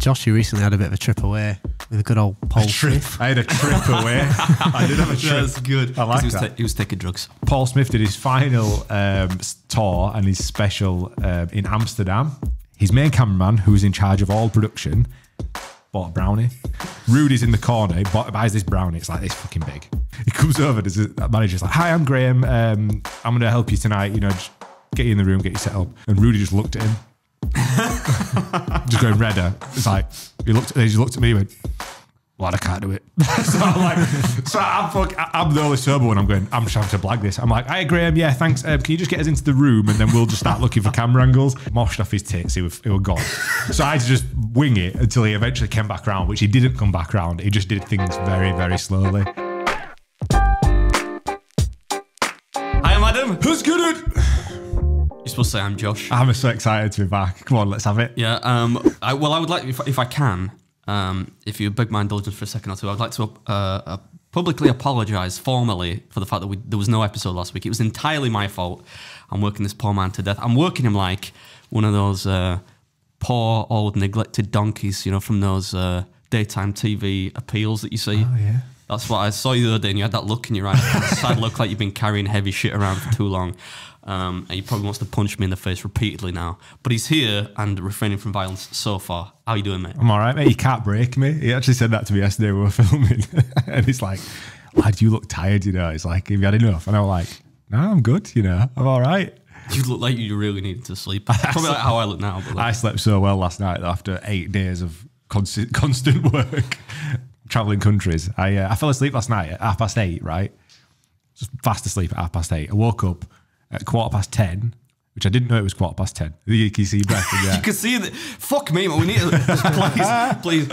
Joshie recently had a bit of a trip away with a good old Paul Smith. I had a trip away. I did have a trip. That's good. I like that. He was taking drugs. Paul Smith did his final tour and his special in Amsterdam. His main cameraman, who was in charge of all production, bought a brownie. Rudy's in the corner, he buys this brownie. It's like this fucking big. He comes over, there's a manager's like, "Hi, I'm Graham. I'm going to help you tonight. You know, just get you in the room, get you set up." And Rudy just looked at him. Just going redder. It's like, he just looked at me and went, "Lad, I can't do it." So I'm like, I'm the only sober one. I'm going, "I'm just having to blag this." I'm like, "Hey, Graham, yeah, thanks. Can you just get us into the room and then we'll just start looking for camera angles?" Moshed off his tits, he were gone. So I had to just wing it until he eventually came back around, which he didn't come back around. He just did things very, very slowly. "Hi, madam. Who's good at..." You're supposed to say, "I'm Josh." I'm so excited to be back. Come on, let's have it. Yeah. I would like, if I can, if you beg my indulgence for a second or two, I'd like to publicly apologise formally for the fact that there was no episode last week. It was entirely my fault. I'm working this poor man to death. I'm working him like one of those poor, old, neglected donkeys, you know, from those daytime TV appeals that you see. Oh, yeah. That's what I saw you the other day, and you had that look in your eye. Sad look, like you've been carrying heavy shit around for too long. And he probably wants to punch me in the face repeatedly now. But he's here and refraining from violence so far. How you doing, mate? I'm all right, mate. You can't break me. He actually said that to me yesterday when we were filming. And he's like, "Lad, you look tired, you know." He's like, "Have you had enough?" And I'm like, "No, I'm good, you know. I'm all right." You look like you really needed to sleep. Probably like how I look now. But like, I slept so well last night after 8 days of constant work. Traveling countries. I fell asleep last night at 8:30, right? Just fast asleep at 8:30. I woke up at 10:15, which I didn't know it was 10:15. You can see breath in there. You can see that. Fuck me, man. We need to, please.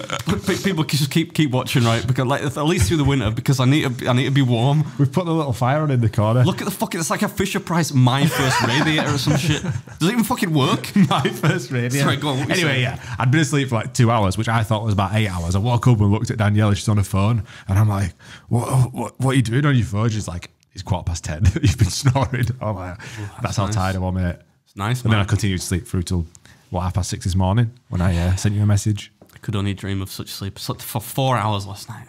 People just keep watching, right? Because like, at least through the winter, because I need to be warm. We've put the little fire on in the corner. Look at the fucking. It's like a Fisher Price My First Radiator or some shit. Does it even fucking work? My First Radiator. Sorry, go on. Anyway, saying? Yeah, I'd been asleep for like 2 hours, which I thought was about 8 hours. I woke up and looked at Danielle. She's on her phone, and I'm like, "What are you doing on your phone?" She's like, "It's 10:15. You've been snoring." Oh my! That's how nice. Tired I was, mate. It's nice. And man, then I continued to sleep through till what, 6:30 this morning when I sent you a message. I could only dream of such sleep. I slept for 4 hours last night.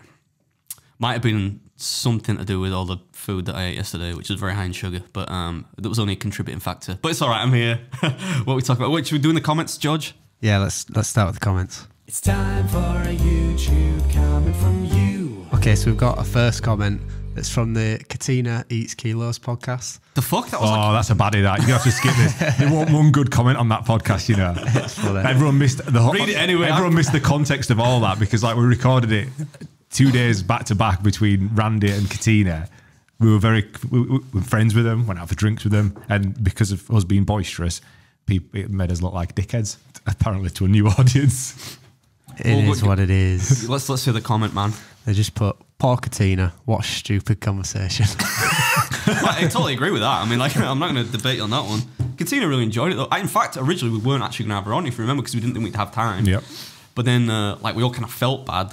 Might have been something to do with all the food that I ate yesterday, which was very high in sugar, but that was only a contributing factor. But it's all right. I'm here. What are we talking about? What should we do in the comments, George? Yeah, let's start with the comments. It's time for a YouTube comment from you. Okay, so we've got a first comment. It's from the Katina Eats Kilos podcast. The fuck? That was that's a baddie, that. You have to skip this. There wasn't one good comment on that podcast, you know. Everyone missed the whole... Read it anyway. Everyone missed the context of all that because, like, we recorded it 2 days back to back between Randy and Katina. We were we were friends with them, went out for drinks with them, and because of us being boisterous, it made us look like dickheads, apparently, to a new audience. It is what it is. Let's hear the comment, man. They just put, "Poor Katina, what a stupid conversation." I totally agree with that. I mean, like, I'm not going to debate on that one. Katina really enjoyed it, though. In fact, originally we weren't actually going to have her on, if you remember, because we didn't think we'd have time. Yep. But then, like, we all kind of felt bad.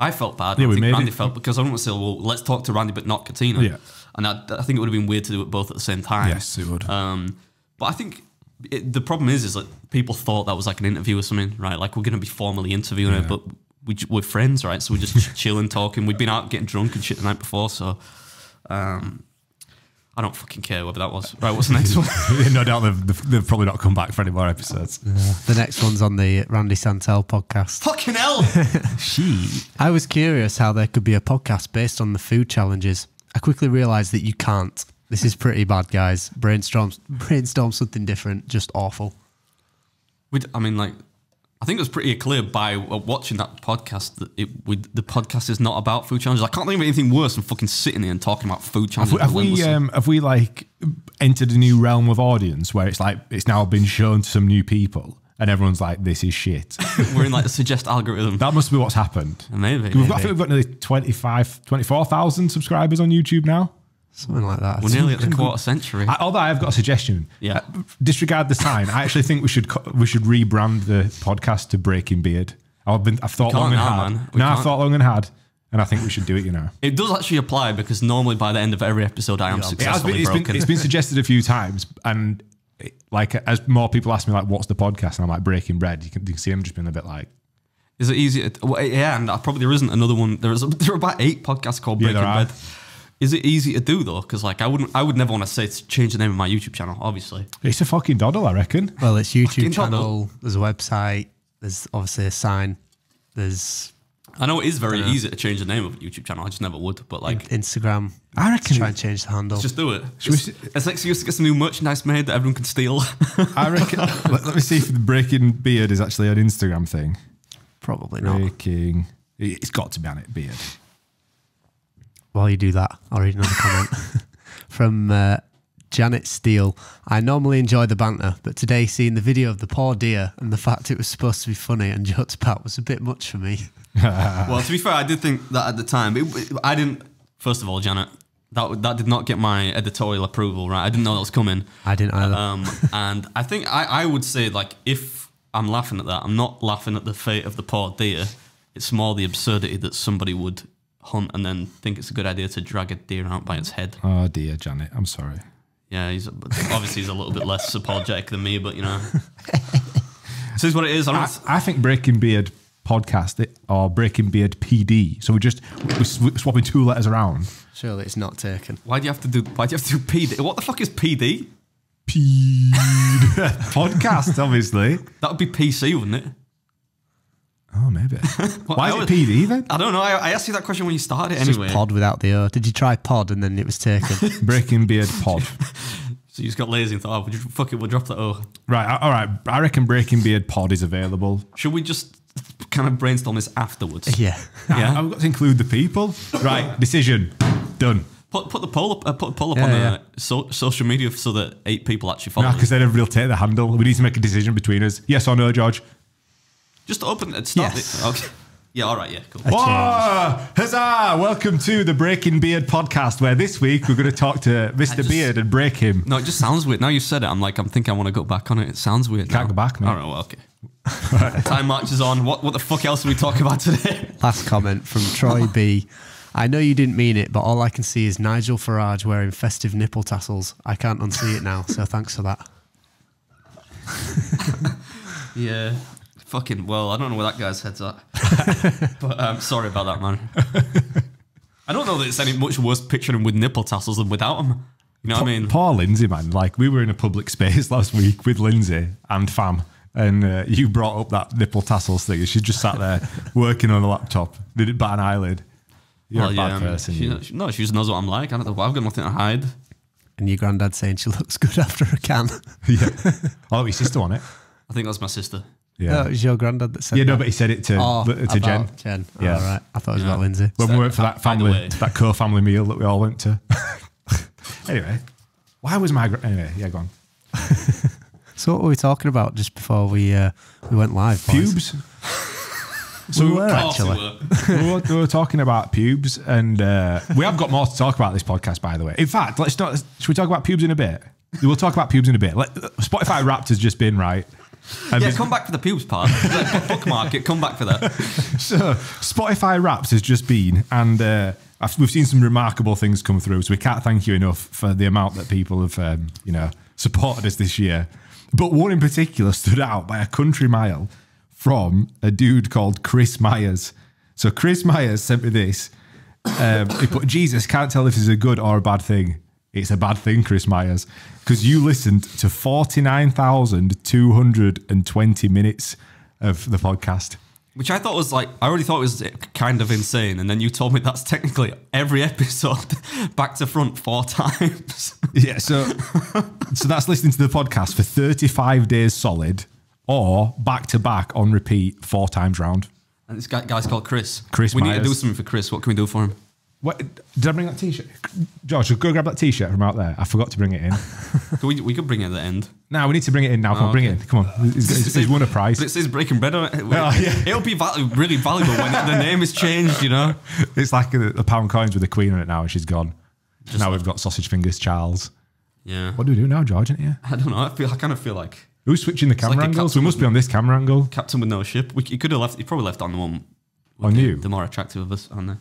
I felt bad. Yeah, I think Randy felt, because I don't want to say, "Well, let's talk to Randy, but not Katina." Yeah. And I think it would have been weird to do it both at the same time. Yes, it would. But I think the problem is that people thought that was like an interview or something, right? Like, we're going to be formally interviewing her, but... We're friends, right? So we're just chilling, talking. We'd been out getting drunk and shit the night before, so I don't fucking care whether that was. Right, what's the next one? No doubt they've probably not come back for any more episodes. The next one's on the Randy Santel podcast. Fucking hell! I was curious how there could be a podcast based on the food challenges. I quickly realised that you can't. This is pretty bad, guys. Brainstorm something different, just awful. I mean, like... I think it was pretty clear by watching that podcast that the podcast is not about food challenges. I can't think of anything worse than fucking sitting here and talking about food challenges. Have we like entered a new realm of audience where it's like it's now been shown to some new people and everyone's like, "This is shit." We're in like the suggest algorithm. That must be what's happened. Maybe I think we've got nearly 24,000 subscribers on YouTube now. Something like that. We're nearly at the quarter century. Although I've got a suggestion. Yeah. Disregard the sign. I actually think we should rebrand the podcast to Breaking Beard. I've thought long and hard. No, I've thought long and hard, and I think we should do it. You know, it does actually apply because normally by the end of every episode, I am successfully broken. It's been suggested a few times, and like as more people ask me like, "What's the podcast?" and I'm like, "Breaking Bread." You can see them just being a bit like. Is it easier? Well, yeah, and probably there isn't another one. There are about 8 podcasts called Breaking Bread. Is it easy to do though? Because like I would never want to say to change the name of my YouTube channel. Obviously, it's a fucking doddle, I reckon. Well, it's YouTube channel. There's a website. There's obviously a sign. There's. I know it is very easy to change the name of a YouTube channel. I just never would. But like Instagram, I reckon try and change the handle. Just do it. It's an excuse to get some new merchandise made that everyone can steal. I reckon. let me see if the Breaking Beard is actually an Instagram thing. Probably not. Breaking. It's got to be on it. Beard. While you do that, I'll read another comment from Janet Steele. I normally enjoy the banter, but today seeing the video of the poor deer and the fact it was supposed to be funny and jokes about was a bit much for me. Well, to be fair, I did think that at the time. I didn't. First of all, Janet, that did not get my editorial approval. Right, I didn't know that was coming. I didn't either. And I think I would say, like, if I'm laughing at that, I'm not laughing at the fate of the poor deer. It's more the absurdity that somebody would hunt and then think it's a good idea to drag a deer out by its head. Oh dear, Janet, I'm sorry. Yeah, he's obviously a little bit less apologetic than me, but you know, this is what it is. I think Breaking Beard podcast or Breaking Beard PD. So we're swapping 2 letters around. Surely it's not taken. Why do you have to do PD? What the fuck is PD? P podcast, obviously. That would be PC, wouldn't it? Oh, maybe. Why is it PD then? I don't know. I asked you that question when you started anyway. Just pod without the O. Did you try pod and then it was taken? Breaking Beard pod. So you just got lazy and thought, oh, fuck it, we'll drop that O. Right, all right. I reckon Breaking Beard pod is available. Should we just kind of brainstorm this afterwards? Yeah. Yeah. I've got to include the people. Right, decision. Done. Put the poll up, social media so that 8 people actually follow. Because then everybody will take the handle. We need to make a decision between us. Yes or no, George? Just open it. Stop it. Okay. Yeah, all right, yeah, cool. Whoa, huzzah! Welcome to the Breaking Beard podcast, where this week we're going to talk to Mr. Beard and break him. No, it just sounds weird. Now you've said it, I'm like, I'm thinking I want to go back on it. It sounds weird. Can't go back, man. All right, well, okay. Right. Time marches on. What the fuck else are we talking about today? Last comment from Troy B. I know you didn't mean it, but all I can see is Nigel Farage wearing festive nipple tassels. I can't unsee it now, so thanks for that. Yeah. Fucking well, I don't know where that guy's head's at. But sorry about that, man. I don't know that it's any much worse picturing him with nipple tassels than without him. You know what I mean? Poor Lindsay, man. Like, we were in a public space last week with Lindsay and Fam, and you brought up that nipple tassels thing. She just sat there working on a laptop. Didn't bat an eyelid. You're a bad person. She just knows what I'm like. I don't know. I've got nothing to hide. And your granddad saying she looks good after a can. Yeah. Oh, your sister on it. I think that's my sister. Yeah, no, it was your granddad that said. Yeah, no, but he said it to Jen. Jen, yeah, oh, right. I thought it was about Lindsay. When we went for that family, that co-family meal that we all went to. Anyway, why was my anyway? Yeah, go on. So what were we talking about just before we went live? Boys? Pubes. So we were talking about pubes, and we have got more to talk about this podcast, by the way. In fact, let's not. Should we talk about pubes in a bit? We'll talk about pubes in a bit. Spotify Wrapped has just been right. Yeah, come back for the pubes part. Bookmark it, come back for that. So, Spotify Wrapped has just been, and we've seen some remarkable things come through, so we can't thank you enough for the amount that people have, you know, supported us this year. But one in particular stood out by a country mile from a dude called Chris Myers. So, Chris Myers sent me this. He put, Jesus, can't tell if this is a good or a bad thing. It's a bad thing, Chris Myers, because you listened to 49,220 minutes of the podcast. Which I thought was like, I already thought it was kind of insane. And then you told me that's technically every episode back to front 4 times. Yeah, so that's listening to the podcast for 35 days solid or back to back on repeat 4 times round. And this guy's called Chris. Chris Myers. We need to do something for Chris. What can we do for him? What, did I bring that t-shirt? George, go grab that t-shirt from out there. I forgot to bring it in. we could bring it at the end. No, we need to bring it in now. Come on, bring it in. Come on. He's won a prize. But it says Breaking Bread on it. It'll be really valuable when the name is changed, you know? It's like a pound coins with the Queen on it now and she's gone. Just now we've got Sausage Fingers Charles. Yeah. What do we do now, George, isn't it? I don't know. I kind of feel like... Who's switching the camera angles? We must be on this camera angle. Captain with no ship. He could have left... He probably left on the one... On you? The more attractive of us, aren't they?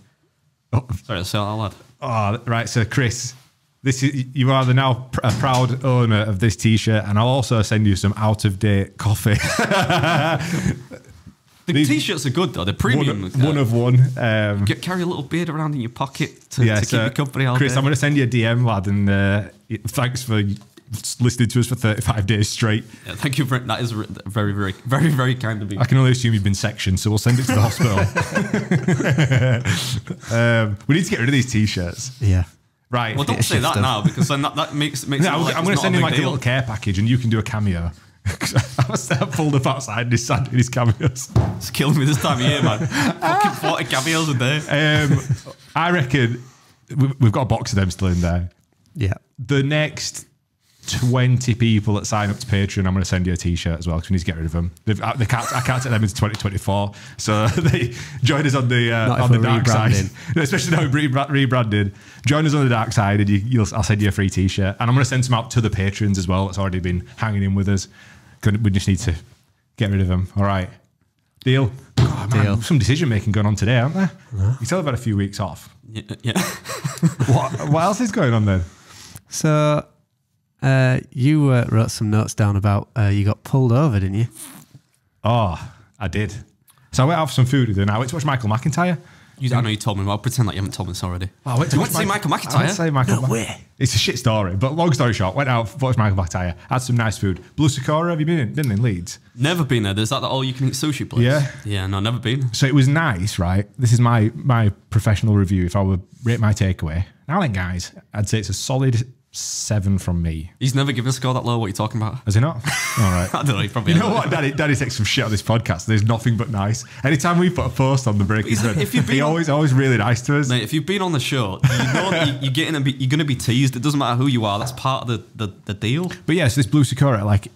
Oh. Sorry, so I'll add. Oh, right, so Chris, you are the now a proud owner of this T-shirt, and I'll also send you some out-of-date coffee. The t-shirts are good though. They're premium. One of one. Carry a little beard around in your pocket to keep you company all day. Chris, I'm going to send you a DM, lad, and thanks for listening to us for 35 days straight. Yeah, thank you for that. Is very, very, very, very kind of you. I can only assume you've been sectioned, so we'll send it to the hospital. We need to get rid of these t-shirts. Yeah. Right. Well, don't say that now because then that makes. No, I'm going to send him like a little care package, and you can do a cameo. I must have pulled up outside and he's sad in his cameos. It's killing me this time of year, man. Fucking 40 cameos a day. I reckon we've got a box of them still in there. Yeah. The next 20 people that sign up to Patreon, I'm going to send you a t-shirt as well because we need to get rid of them. I can't take them into 2024. So they join us on the dark side. No, especially now we've rebranded. Join us on the dark side and I'll send you a free t-shirt. And I'm going to send some out to the patrons as well that's already been hanging in with us. We just need to get rid of them. All right. Deal. Oh, man, deal. Some decision making going on today, aren't there? Yeah. You tell about a few weeks off. Yeah. What else is going on then? So... you wrote some notes down about you got pulled over, didn't you? Oh, I did. So I went out for some food with her and I went to watch Michael McIntyre. I know you told me, but I'll pretend like you haven't told me this already. Well, you went to see Michael McIntyre? I went to see Michael McIntyre. It's a shit story, but long story short, went out, watched Michael McIntyre, had some nice food. Blue Sakura, have you been in Leeds? Never been there. There's that all-you-can-eat sushi place. Yeah. Yeah, no, never been. So it was nice, right? This is my professional review. If I would rate my takeaway. Now then, guys, I'd say it's a solid... 7 from me. He's never given a score that low. What are you talking about? Has he not? All right. I don't know. He probably. You know what? Daddy takes some shit on this podcast. There's nothing but nice. Anytime we put a post on the Breaking Bread, he's always really nice to us. Mate, if you've been on the show, you know that you're going to be teased. It doesn't matter who you are. That's part of the deal. But yeah, so this Blue Sakura, like,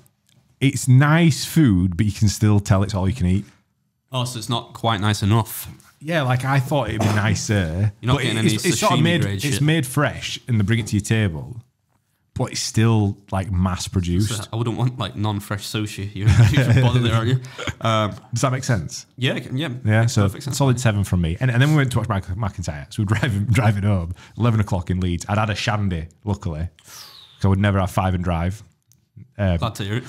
it's nice food, but you can still tell it's all you can eat. Oh, so it's not quite nice enough. Yeah, like I thought it'd be nicer. You're not getting any sashimi grade shit. It's made fresh, and they bring it to your table. But it's still like mass produced. So I wouldn't want like non-fresh sushi. You're bothered there, aren't you? Does that make sense? Yeah. So solid 7 from me. And then we went to watch Michael McIntyre. So we're driving home, 11 o'clock in Leeds. I'd had a shandy, luckily, because I would never have 5 and drive. Glad to hear it.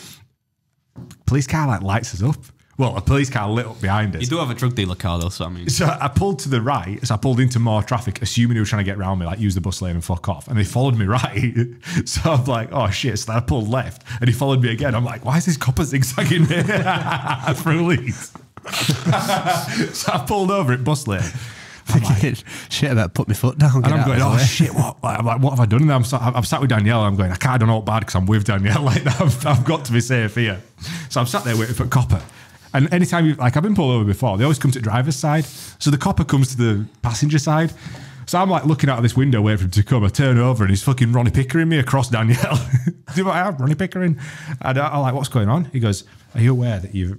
Police car like lights us up. Well, a police car lit up behind us. You do have a drug dealer car though, so I mean. So I pulled to the right, so I pulled into more traffic, assuming he was trying to get around me, like use the bus lane and fuck off. And they followed me right. So I'm like, oh shit. So I pulled left and he followed me again. I'm like, why is this copper zigzagging me through Leeds? So I pulled over at bus lane. I'm like, shit, I better put my foot down. And I'm going, oh shit, what? Like, I'm like, what have I done? And I'm sat with Danielle. And I'm going, I can't do not bad because I'm with Danielle. Like, I've got to be safe here. So I'm sat there waiting for a copper. And anytime you, like I've been pulled over before, they always come to the driver's side. So the copper comes to the passenger side. So I'm like looking out of this window waiting for him to come. I turn over and he's fucking Ronnie Pickering me across Danielle. Do you know what I have? Ronnie Pickering. And I'm like, what's going on? He goes, are you aware that you've,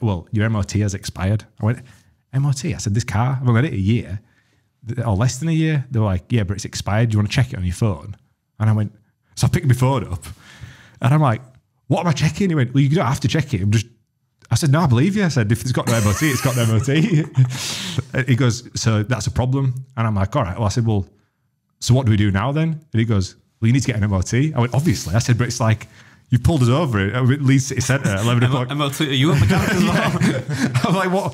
well, your MOT has expired? I went, MOT? I said, this car, I've only had it a year or less than a year. They were like, yeah, but it's expired. Do you want to check it on your phone? And I went, so I picked my phone up and I'm like, what am I checking? He went, well, you don't have to check it. I'm just, I said, no, I believe you. I said, if it's got no MOT, it's got no MOT. He goes, so that's a problem. And I'm like, all right. Well, I said, well, so what do we do now then? And he goes, well, you need to get an MOT. I went, obviously. I said, but it's like, you pulled us over at Leeds City Centre at 11 o'clock. MOT, are you a mechanic as well? I was like, what?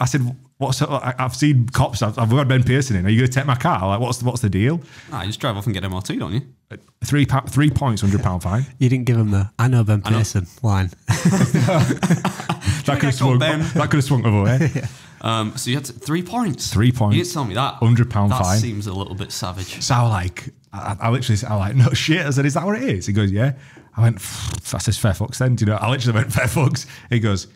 I said, what's up? I've seen cops. I've got Ben Pearson in. Are you going to take my car? Like, what's the deal? Nah, you just drive off and get MOT, don't you? 3 points, £100 fine. You didn't give him the I know Ben Pearson line. That could have swung over. Yeah. So you had 3 points. 3 points. You didn't tell me that. £100 fine. That seems a little bit savage. So I literally said, no shit. I said, is that what it is? He goes, yeah. I went, that's his fair fucks then. Do you know? I literally went, fair fucks. He goes,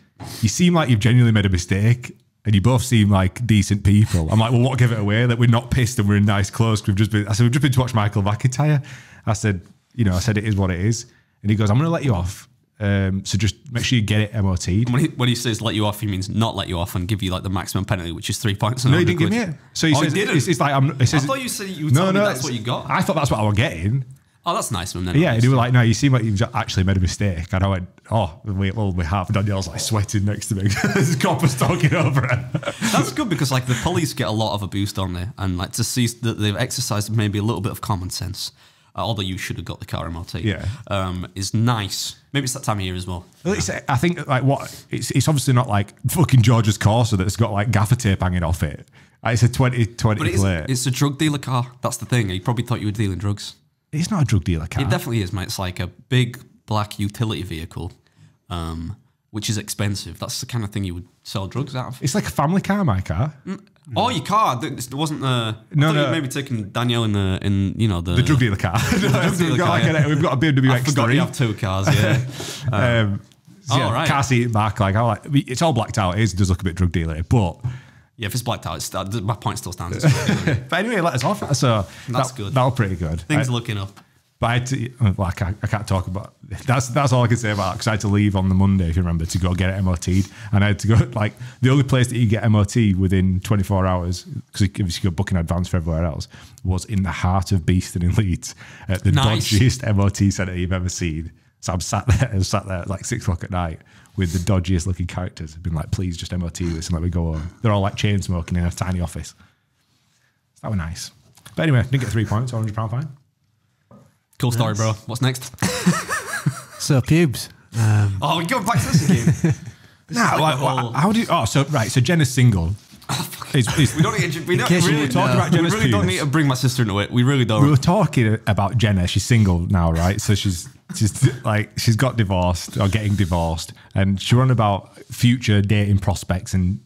you seem like you've genuinely made a mistake. And you both seem like decent people. I'm like, well, what gave it away? That we're not pissed and we're in nice clothes. I said, we've just been to watch Michael McIntyre. I said, I said it is what it is. And he goes, I'm going to let you off. So just make sure you get it MOT'd. When he says let you off, he means not let you off and give you like the maximum penalty, which is 3 points. No, he didn't give me it. So he says, it's like, he says, I thought you said you told me that's what you got. I thought that's what I was getting. Oh, that's nice of him then. Yeah, and he was like, no, you seem like you've actually made a mistake. And I went, oh, well, we have. And Danielle's like sweating next to me. There's coppers talking over him. That's good because like the police get a lot of abuse, don't they? And like to see that they've exercised maybe a little bit of common sense. although you should have got the car MOT, is nice. Maybe it's that time of year as well. I think like it's obviously not like fucking George's Corsa that's got like gaffer tape hanging off it. It's a 2020 plate. It's a drug dealer car. That's the thing. He probably thought you were dealing drugs. It's not a drug dealer car. It definitely is, mate. It's like a big black utility vehicle, which is expensive. That's the kind of thing you would sell drugs out of. It's like a family car, my car. Oh, your car. There wasn't the... No, no. Maybe taking Danielle in the, you know, the... The drug dealer car. We've got a BMW X3. I forgot you have two cars, yeah. Right. Car seat back. Like, it's all blacked out. It does look a bit drug dealer, but... Yeah, if it's blacked out, my point still stands. But anyway, let us off. So that's good. That was pretty good. Things looking up. But I had to, well, I can't talk about that's all I can say about it, because I had to leave on the Monday, if you remember, to go get it MOT'd. And I had to go, like, the only place that you get MOT within 24 hours, because you could book in advance for everywhere else, was in the heart of Beeston in Leeds, at the dodgiest MOT centre you've ever seen. So I'm sat there at like 6 o'clock at night with the dodgiest looking characters. I've been like, please just MOT this and let me go home. They're all like chain smoking in a tiny office. So that was nice. But anyway, didn't get 3 points, £100 fine. Cool story, bro. What's next? So pubes. Oh, we go back to this again. How do you? Oh, so right. So Jenna's single. Oh, we really don't need to bring my sister into it. We really don't. We were talking about Jenna. She's single now, right? So she's got divorced or getting divorced, and she ran about future dating prospects and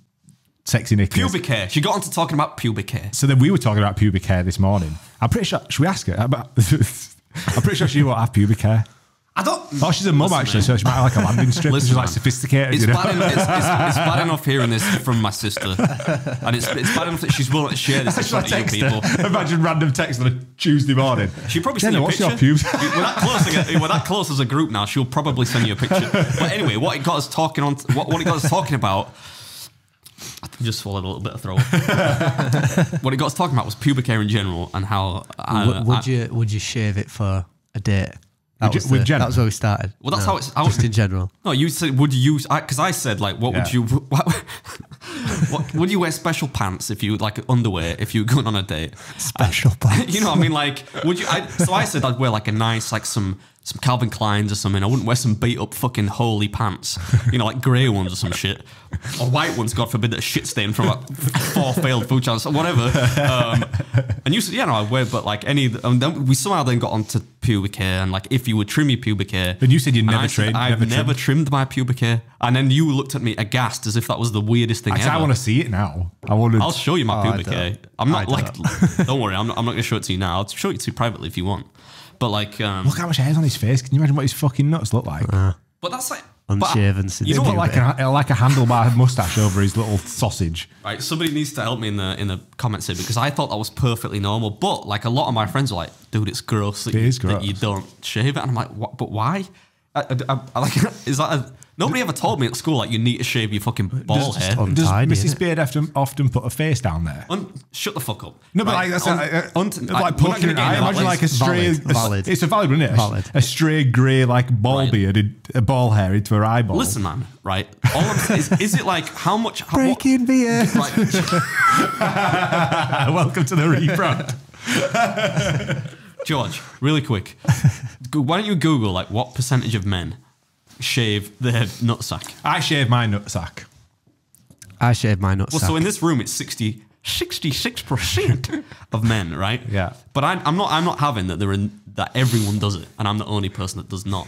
sexy knickers. Pubic hair. She got on to talking about pubic hair. So then we were talking about pubic hair this morning. I'm pretty sure. Should we ask her? I'm pretty sure she won't have pubic hair. I don't... Oh, she's a mum, actually, so she might have like a landing strip. She's like sophisticated, you know? It's bad enough hearing this from my sister. And it's bad enough that she's willing to share this with you people. Imagine random text on a Tuesday morning. She'll probably send you a picture. We're that close as a group now, she'll probably send you a picture. But anyway, what it got us talking on... What it got us talking about... I just swallowed a little bit of throat. What it got us talking about was pubic hair in general and how... Would you shave it for a date? That was where we started. Well, that's how it's... Just in general. No, you said, would you... Because I said, like, would you wear special pants if you... Like, underwear if you were going on a date? Special pants. You know what I mean? Like, would you... So I said I'd wear, like, a nice, like, some Calvin Klein's or something. I wouldn't wear some beat-up fucking holy pants. You know, like grey ones or some shit. Or white ones, God forbid, that are shit stained from like 4 failed food channels or whatever. And you said, yeah, no, I wear, but like any... And then we somehow then got onto pubic hair and like if you would trim your pubic hair. And you said you never trimmed. I've never trimmed my pubic hair. And then you looked at me aghast as if that was the weirdest thing ever. I want to see it now. I'll show you my pubic hair. I'm not like... Don't worry, I'm not going to show it to you now. I'll show it to you privately if you want. But like, look how much hair's on his face. Can you imagine what his fucking nuts look like? But that's like unshaven. You don't look like a handlebar mustache over his little sausage. Right, somebody needs to help me in the comments here because I thought that was perfectly normal. But like a lot of my friends are like, dude, it's gross that, that you don't shave it. And I'm like, what? But why? Nobody ever told me at school like you need to shave your fucking ball hair. Mrs. Beard often put her face down there? Shut the fuck up. No, but like that's like poking an eye. Imagine like a stray. Valid. It's a valid, isn't it? Valid. A stray grey like ball hair into her eyeball. Listen, man. Right. All I'm saying is it like how much? Breaking Beard. Like, welcome to the rebrand, George. Really quick. Why don't you Google like what percentage of men shave their nutsack? I shave my nutsack. I shave my nutsack. Well, so in this room, it's 66% of men, right? Yeah. But I'm not having that. That everyone does it, and I'm the only person that does not.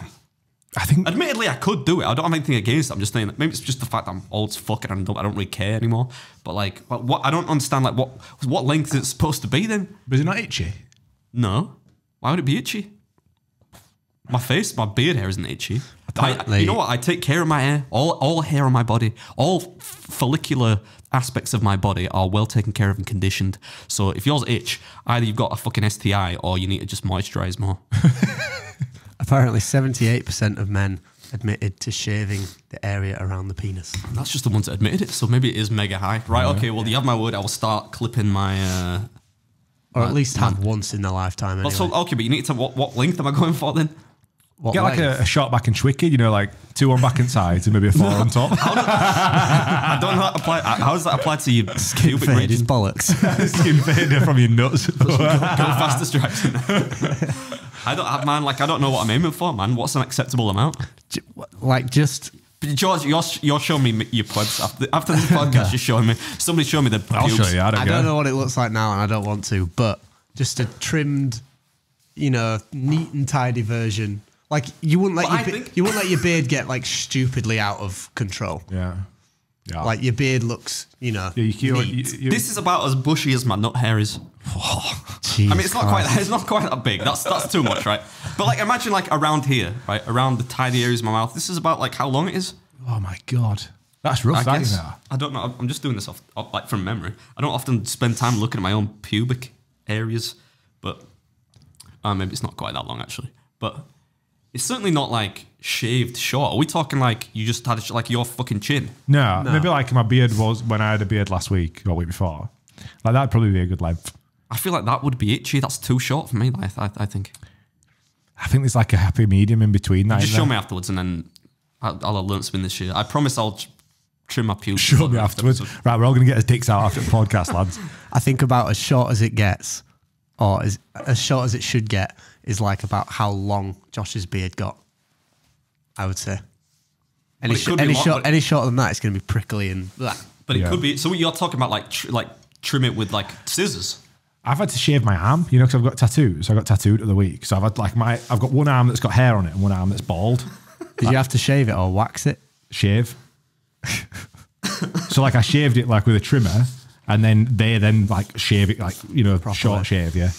I think. Admittedly, I could do it. I don't have anything against it. I'm just saying that maybe it's just the fact that I'm old as fuck and I don't really care anymore. But like, I don't understand like what length it's supposed to be then. But is it not itchy? No. Why would it be itchy? My beard hair isn't itchy. You know what? I take care of my hair. All hair on my body, all follicular aspects of my body are well taken care of and conditioned. So if yours itch, either you've got a fucking STI or you need to just moisturize more. Apparently 78% of men admitted to shaving the area around the penis. That's just the ones that admitted it. So maybe it is mega high. Right, okay, well, you have my word. I will start clipping my... or at least have once in their lifetime anyway. So, okay, but you need to... What length am I going for then? What get length? Like a short back and schwicky, you know, like 2 on back and sides and maybe a 4 on top. I don't know how to apply. How does that apply to your skin fading bollocks? Skin fading from your nuts. Go faster stripes. I don't know what I'm aiming for, man. What's an acceptable amount? Like, just... George, you're showing me your plebs. After this podcast, you're showing me. Somebody show me the pubes. I'll show you. I don't know what it looks like now, and I don't want to, but just a trimmed, you know, neat and tidy version. Like, you wouldn't let your beard get, like, stupidly out of control. Yeah. Yeah. Like, your beard looks, you know, this is about as bushy as my nut hair is. Oh, I mean, it's not quite that big. That's too much, right? But like, imagine like around here, right, around the tidy areas of my mouth. This is about like how long it is. Oh my god, that's rough. I don't know. I'm just doing this off like from memory. I don't often spend time looking at my own pubic areas, but maybe it's not quite that long actually. But it's certainly not like shaved short. Are we talking like you just had like your fucking chin? No, maybe like my beard was when I had a beard last week or week before. Like that'd probably be a good length. I feel like that would be itchy. That's too short for me. I think there's like a happy medium in between. That just show me afterwards, and then I'll learn something this year. I promise I'll trim my pubes. Show me afterwards. Right, we're all gonna get our dicks out after the podcast, lads. I think about as short as it gets, or as short as it should get, is like about how long Josh's beard got. I would say any shorter than that, it's gonna be prickly and. Bleh. But it could be. So you're talking about like trim it with like scissors. I've had to shave my arm, you know, because I've got tattoos. I got tattooed the other week. So I've had like I've got one arm that's got hair on it and one arm that's bald. Did you have to shave it or wax it? Shave. So like I shaved it like with a trimmer and then they then like shave it like, you know, properly. Short shave, yeah.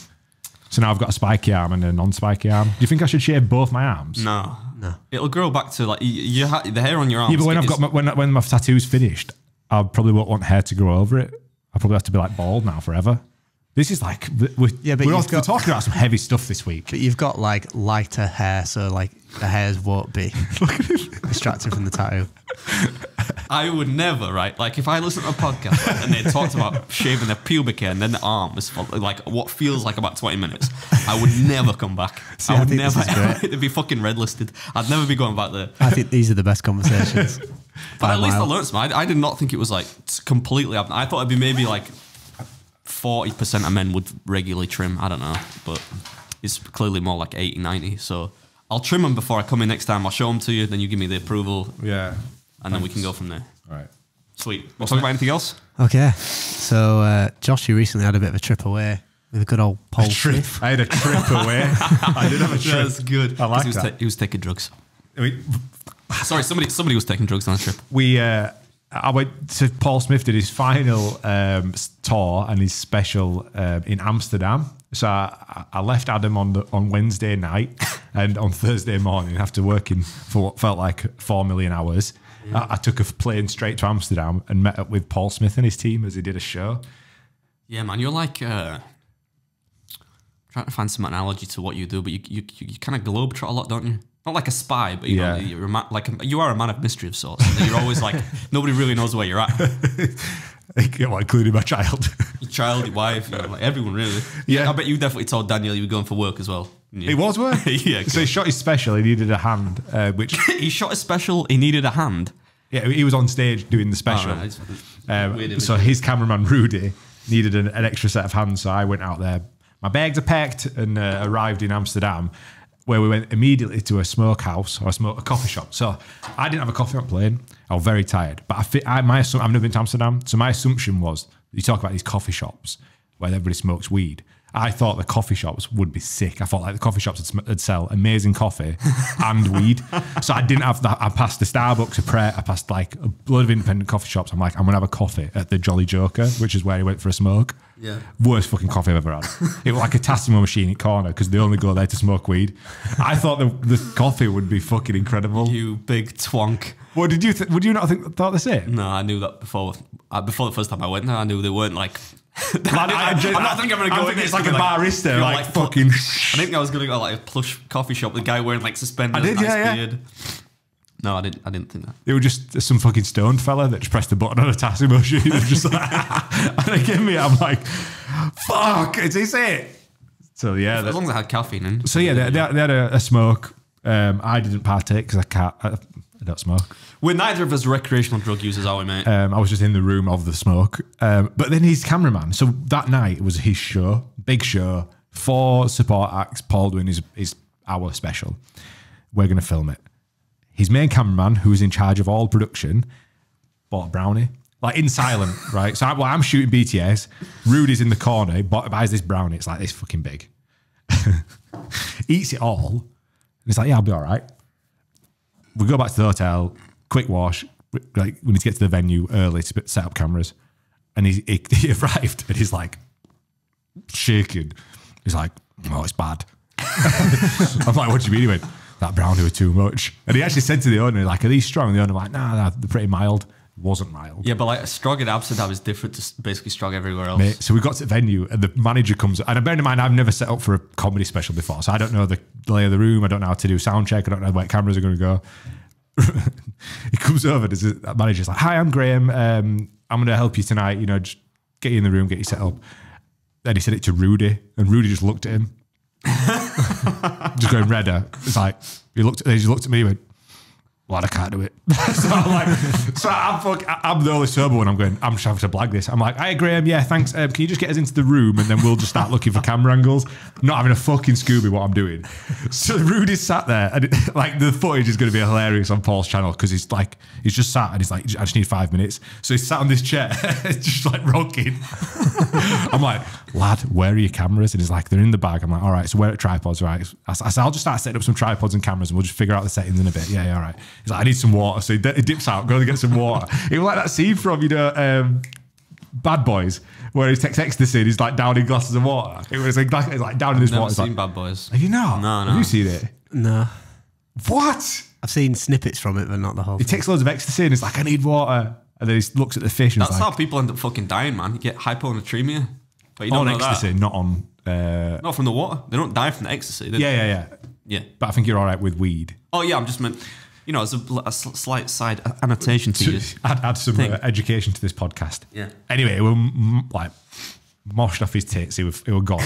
So now I've got a spiky arm and a non-spiky arm. Do you think I should shave both my arms? No. No. It'll grow back to like the hair on your arms. Yeah, but when I've got my, when my tattoo's finished, I probably won't want hair to grow over it. I'll probably have to be like bald now forever. This is like, we're talking about some heavy stuff this week. But you've got like lighter hair, so like the hairs won't be distracted from the tattoo. I would never, right? Like if I listen to a podcast right, and they talked about shaving their pubic hair and then the arm was like what feels like about 20 minutes, I would never come back. See, I would never, it'd be fucking red listed. I'd never be going back there. I think these are the best conversations. But at least I learned some. I did not think it was like completely, I thought it'd be maybe like, 40% of men would regularly trim. I don't know, but it's clearly more like 80, 90. So I'll trim them before I come in next time. I'll show them to you. Then you give me the approval. Yeah. And then we can go from there. All right. Sweet. We'll talk about anything else. Okay. So Josh, you recently had a bit of a trip away with a good old Paul Smith. I had a trip away. I did have a trip. That's good. I like that. He was taking drugs. I mean, sorry, somebody was taking drugs on a trip. I went to Paul Smith, did his final tour and his special in Amsterdam. So I left Adam on Wednesday night and on Thursday morning, after working for what felt like 4 million hours, I took a plane straight to Amsterdam and met up with Paul Smith and his team as he did a show. Yeah, man, you're like... trying to find some analogy to what you do, but you kind of globetrot a lot, don't you? Not like a spy, but you are a man of mystery of sorts. You're always like, nobody really knows where you're at. Well, including my child. Your child, your wife, you know, like everyone really. Yeah. I bet you definitely told Daniel you were going for work as well. It was work? Yeah. So he shot his special, he needed a hand. He shot his special, he needed a hand? Yeah, he was on stage doing the special. Oh, right. So his cameraman, Rudy, needed an extra set of hands, so I went out there. My bags are packed and arrived in Amsterdam, where we went immediately to a smokehouse or a coffee shop. So I didn't have a coffee on the plane. I was very tired. But I've never been to Amsterdam. So my assumption was, you talk about these coffee shops where everybody smokes weed. I thought the coffee shops would be sick. I thought like the coffee shops would sell amazing coffee and weed. So I didn't have that. I passed the Starbucks, a prayer. I passed like a load of independent coffee shops. I'm like, I'm going to have a coffee at the Jolly Joker, which is where he went for a smoke. Yeah. Worst fucking coffee I've ever had. It was like a Tassimo machine at corner because they only go there to smoke weed. I thought the coffee would be fucking incredible. You big twonk. What did you think? Would you not think thought the same? No, I knew that before the first time I went there, I knew they weren't like... I think I'm going to go in. It's like a barista. Like fucking... I think I was going to go like a plush coffee shop with a guy wearing like suspenders and a nice beard. No, I didn't think that. It was just some fucking stoned fella that just pressed the button on a Tassimo machine and just like... and it gave me... I'm like, fuck, is this it? So yeah. As long as I had caffeine in. So yeah, they had a smoke. I didn't partake because I can't... I don't smoke. We're neither of us recreational drug users, are we, mate? I was just in the room of the smoke. But then his cameraman. So that night was his show, big show, 4 support acts, Paul doing his hour special. We're going to film it. His main cameraman, who was in charge of all production, bought a brownie. Like in silent, right? So I'm shooting BTS. Rudy's in the corner, buys this brownie. It's like this fucking big. Eats it all. And it's like, yeah, I'll be all right. We go back to the hotel, quick wash. Like, we need to get to the venue early to set up cameras. And he arrived and he's like, shaking. He's like, oh, it's bad. I'm like, what do you mean? He went, that brownie was too much. And he actually said to the owner, like, are these strong? And the owner was like, nah, they're pretty mild. It wasn't mild. Yeah, but like strong in Amsterdam is different to basically strong everywhere else. Mate, so we got to the venue and the manager comes, and bear in mind, I've never set up for a comedy special before, so I don't know the lay of the room. I don't know how to do sound check. I don't know where cameras are going to go. He comes over, and that manager's like, hi, I'm Graham. I'm going to help you tonight. You know, just get you in the room, get you set up. Then he said it to Rudy, and Rudy just looked at him. Just going redder. It's like, he just looked at me and went, well, I can't do it. So I'm like, I'm the only sober one. I'm going, I'm just having to blag this. I'm like, hey, Graham, yeah, thanks. Can you just get us into the room and then we'll just start looking for camera angles? Not having a fucking Scooby what I'm doing. So Rudy's sat there and like the footage is going to be hilarious on Paul's channel because he's like, he's just sat and he's like, I just need 5 minutes. So he's sat on this chair, just like rocking. I'm like, lad, where are your cameras? And he's like, they're in the bag. I'm like, all right, so where are tripods, right? I said, I'll just start setting up some tripods and cameras and we'll just figure out the settings in a bit. Yeah, all right. He's like, I need some water. So he dips out, goes to get some water. He was like that scene from, you know, Bad Boys, where he takes ecstasy and he's like downing glasses of water. It was like, downing this water. I've never seen Bad Boys. Have you not? No, no. Have you seen it? No. What? I've seen snippets from it, but not the whole thing. He takes loads of ecstasy and he's like, I need water. And then he looks at the fish and that's like, how people end up fucking dying, man. You get hyponatremia. But you don't on ecstasy, that. Not on... not from the water. They don't die from the ecstasy. Yeah. But I think you're all right with weed. Oh, yeah, I'm just meant... You know, as a slight side annotation to you. Add some education to this podcast. Yeah. Anyway, we were like moshed off his tits. He was gone.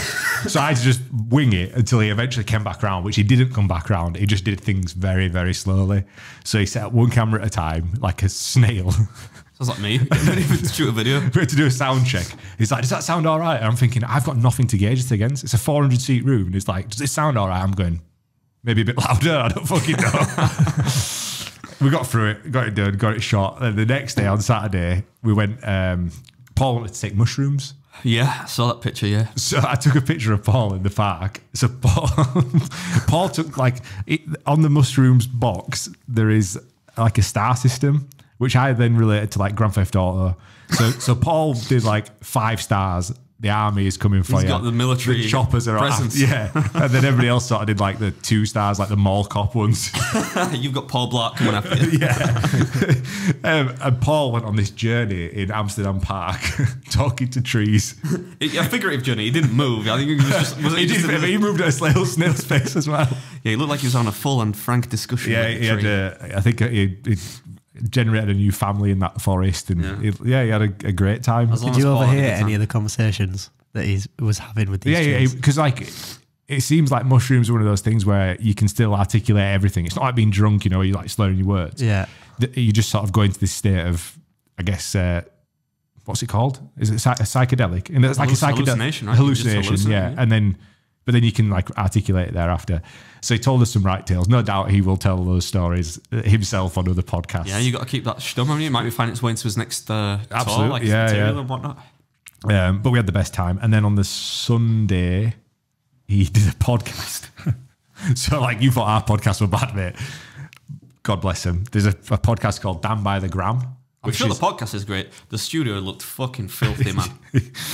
So I had to just wing it until he eventually came back around, which he didn't come back around. He just did things very, very slowly. So he set up one camera at a time, like a snail. Sounds like me. Didn't even shoot a video. We had to do a sound check. He's like, does that sound all right? And I'm thinking, I've got nothing to gauge it against. It's a 400-seat room. And he's like, does it sound all right? I'm going... Maybe a bit louder, I don't fucking know. We got through it, got it done, got it shot. And the next day on Saturday, we went, Paul wanted to take mushrooms. Yeah, I saw that picture, yeah. So I took a picture of Paul in the park. So Paul took on the mushrooms box, there is like a star system, which I then related to like Grand Theft Auto. So Paul did like 5 stars. The army is coming for you. He's got the military. The choppers are presence. Yeah. And then everybody else sort of did like the 2 stars, like the mall cop ones. You've got Paul Blart coming after you. Yeah. And Paul went on this journey in Amsterdam Park talking to trees. A figurative journey. He didn't move. I think he was just... he moved at a snail's pace as well. Yeah, he looked like he was on a full and frank discussion. Yeah, with the tree. I think he generated a new family in that forest, and he had a great time. Did you overhear any of the conversations that he was having with these trees? Yeah, because like it seems like mushrooms are one of those things where you can still articulate everything. It's not like being drunk, you know, you're like slurring your words. Yeah, you just sort of go into this state of, I guess, what's it called? Is it a psychedelic? And it's like a psychedelic right? hallucination. Yeah, and then. But then you can like articulate it thereafter. So he told us some right tales. No doubt he will tell those stories himself on other podcasts. Yeah, you got to keep that stum. I mean, it might be finding its way into his next tour, like material and whatnot. But we had the best time. And then on the Sunday, he did a podcast. So like you thought our podcasts were bad, mate. God bless him. There's a podcast called Damn by the Gram. I'm sure the podcast is great. The studio looked fucking filthy, man.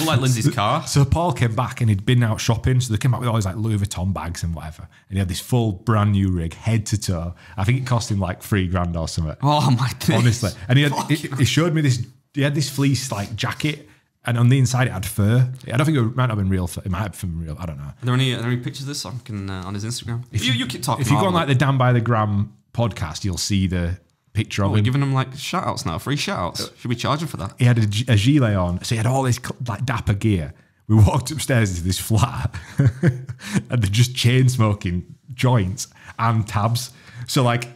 Like Lindsay's car. So Paul came back and he'd been out shopping. So they came back with all these like Louis Vuitton bags and whatever. And he had this full brand new rig, head to toe. I think it cost him like £3 grand or something. Oh my goodness. Honestly. And he showed me this, he had this fleece like jacket. And on the inside, it had fur. I don't think it might not have been real fur. It might have been real. I don't know. Are there any pictures of this on his Instagram? You keep talking. If you go on like the Damn by the Gram podcast, you'll see the... picture of him. We're giving him like shout outs now, free shout outs. Should we charge him for that? He had a gilet on, so he had all this like dapper gear. We walked upstairs into this flat and they're just chain smoking joints and tabs. So like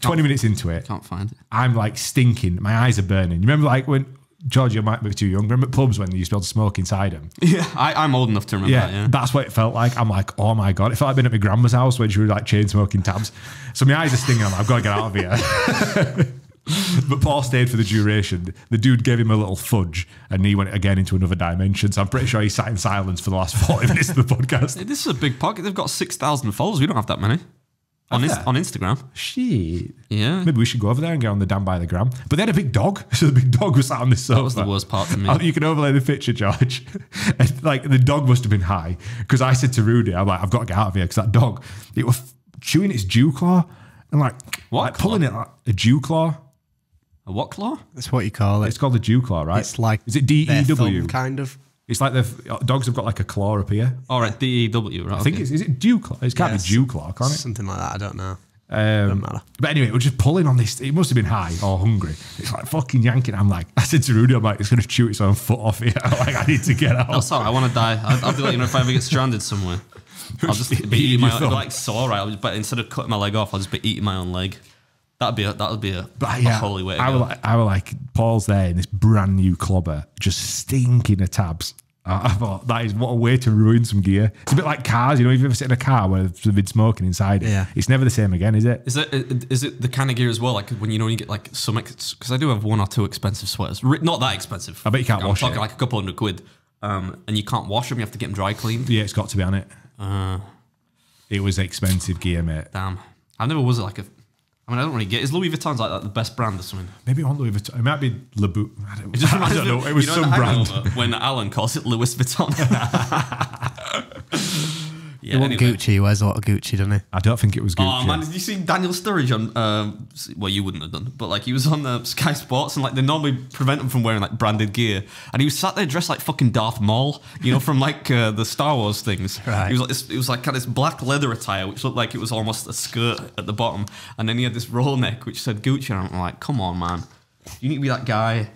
20 minutes into it, can't find it. I'm like stinking, my eyes are burning. You remember like when George, you might be too young. Remember pubs when they used to be able to smoke inside them? Yeah, I'm old enough to remember that, yeah. That's what it felt like. I'm like, oh my God. It felt like being at my grandma's house when she was like chain smoking tabs. So my eyes are stinging. I'm like, I've got to get out of here. But Paul stayed for the duration. The dude gave him a little fudge and he went again into another dimension. So I'm pretty sure he sat in silence for the last 40 minutes of the podcast. This is a big podcast. They've got 6,000 followers. We don't have that many. On Instagram. Shit. Yeah. Maybe we should go over there and get on the Damn by the Gram. But they had a big dog. So the big dog was sat on this sofa. That was the worst part to me. You can overlay the picture, George. And, like, the dog must have been high. Because I said to Rudy, I'm like, I've got to get out of here. Because that dog, it was chewing its dew claw. And like, what? Like pulling it like a dew claw. A what claw? That's what you call it. It's called a dew claw, right? It's like, is it D-E-W? Kind of. It's like the dogs have got like a claw up here. All right, D-E-W, right? I think it's, is it dew claw? It can't be dew claw, can it? Something like that, I don't know. Doesn't matter. But anyway, we're just pulling on this. It must have been high or hungry. It's like fucking yanking. I'm like, I said to Rudy, I'm like, it's going to chew its own foot off here. I'm like, I need to get out. No, sorry, I want to die. I'll be like, you know, if I ever get stranded somewhere, I'll just be eating my own, like saw, right? But instead of cutting my leg off, I'll just be eating my own leg. That would be a holy way to go. I were like, Paul's there in this brand new clobber, just stinking of tabs. I thought, that is what a way to ruin some gear. It's a bit like cars, you know, if you've ever sit in a car where they've been smoking inside it, it's never the same again, is it? Is it the kind of gear as well, like when you know you get like some, because I do have one or two expensive sweaters, not that expensive. I bet you can't wash it. I'm talking like a couple hundred quid, and you can't wash them, you have to get them dry cleaned. Yeah, it's got to be on it. It was expensive gear, mate. Damn. I never was like a... I mean, I don't really get. Is Louis Vuitton's like that the best brand or something? Maybe on Louis Vuitton. It might be Laboot. I don't know. It was some brand. When Alan calls it Louis Vuitton. Yeah. It wasn't Gucci. He wears a lot of Gucci, doesn't he? I don't think it was Gucci. Oh man, did you see Daniel Sturridge on? Well, you wouldn't have done, but like he was on Sky Sports, and like they normally prevent him from wearing like branded gear, and he was sat there dressed like fucking Darth Maul, you know, from like the Star Wars things. Right. He was like this, it was like kind of this black leather attire, which looked like it was almost a skirt at the bottom, and then he had this roll neck which said Gucci, and I'm like, come on, man, you need to be that guy.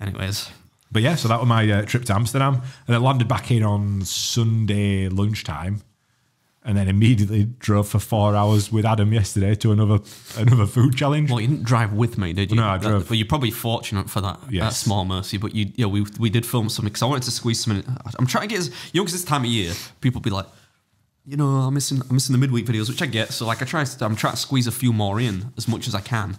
Anyways. But yeah, so that was my trip to Amsterdam. And I landed back in on Sunday lunchtime and then immediately drove for 4 hours with Adam yesterday to another food challenge. Well, you didn't drive with me, did you? No, I drove. But you're probably fortunate for that, yes. That small mercy. But you know, we did film something because I wanted to squeeze some in. I'm trying to get, as you know, because this time of year, people be like, you know, I'm missing the midweek videos, which I get. So like I'm trying to squeeze a few more in as much as I can.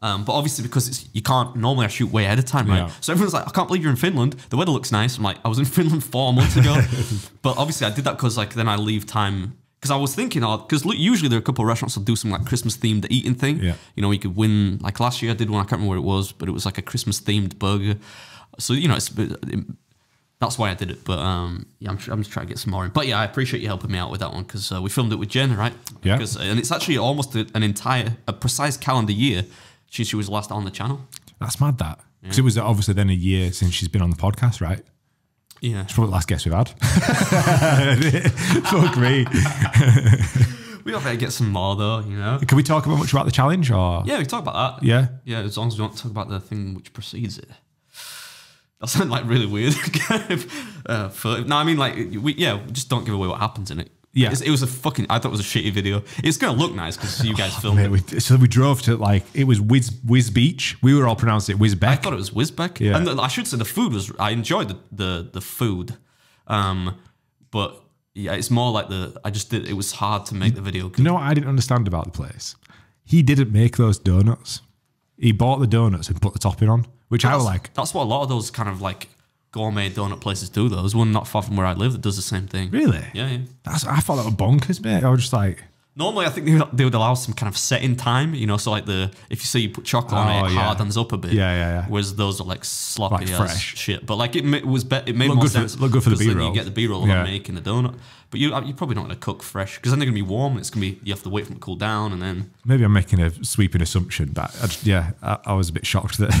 But obviously because it's, you can't, normally I shoot way ahead of time, right? Yeah. So everyone's like, I can't believe you're in Finland. The weather looks nice. I'm like, I was in Finland 4 months ago. But obviously I did that because like then I leave time. Because I was thinking, because usually there are a couple of restaurants that do some like Christmas themed eating thing. Yeah. You know, you could win, like last year I did one, I can't remember where it was, but it was like a Christmas themed burger. So, you know, that's why I did it. But yeah, I'm just trying to get some more in. But yeah, I appreciate you helping me out with that one because we filmed it with Jen, right? Yeah. And it's actually almost a precise calendar year. She was last on the channel. That's mad, that. Because it was obviously then a year since she's been on the podcast, right? Yeah. It's probably the last guest we've had. Fuck me. We all better get some more, though, you know? Can we talk about much about the challenge? Or? Yeah, we can talk about that. Yeah? Yeah, as long as we don't talk about the thing which precedes it. That sounds like really weird. No, I mean, like, we just don't give away what happens in it. Yeah, it was a fucking... I thought it was a shitty video. It's going to look nice because you guys filmed it. So we drove to, like... It was Wisbech. We were all pronouncing it Wisbech. I thought it was Wisbech. Yeah. And I should say the food was... I enjoyed the food. But, yeah, it's more like the... I just did... It was hard to make the video. You know what I didn't understand about the place? He didn't make those donuts. He bought the donuts and put the topping on, which I was like... That's what a lot of those kind of, like... gourmet donut places do though. There's one not far from where I live that does the same thing. Really? Yeah, yeah. I thought that was bonkers, mate. I was just like... Normally I think they would allow some kind of setting time, you know, so like if you say you put chocolate on it, it hardens up a bit. Yeah, yeah, yeah. Whereas those are like sloppy like fresh shit. But like it made more sense. Look good for the B-roll. You get the B-roll on making the donut. But you're probably not going to cook fresh because then they're going to be warm. It's going to be, you have to wait for them to cool down and then... Maybe I'm making a sweeping assumption, but I was a bit shocked that...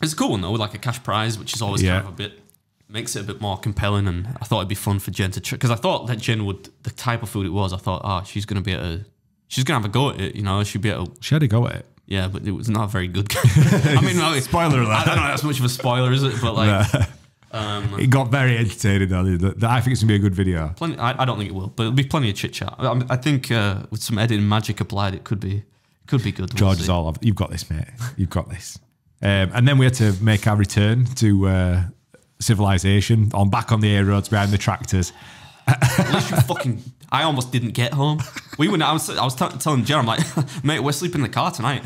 It's a cool one though, with like a cash prize, which is always kind of a bit... Makes it a bit more compelling, and I thought it'd be fun for Jen to try because I thought that Jen would, the type of food it was, I thought, she's gonna have a go at it, you know, she had a go at it. Yeah, but it was not very good. I mean, spoiler alert. I don't know that's much of a spoiler, is it? But like, it got very entertaining. I think it's gonna be a good video. I don't think it will, but it'll be plenty of chit chat. I think with some editing magic applied, it could be good. George is all of, you've got this, mate. You've got this. And then we had to make our return to civilization on back on the A roads behind the tractors. At least you fucking... I almost didn't get home. We were. I was telling Jer, I'm like, mate, we're sleeping in the car tonight.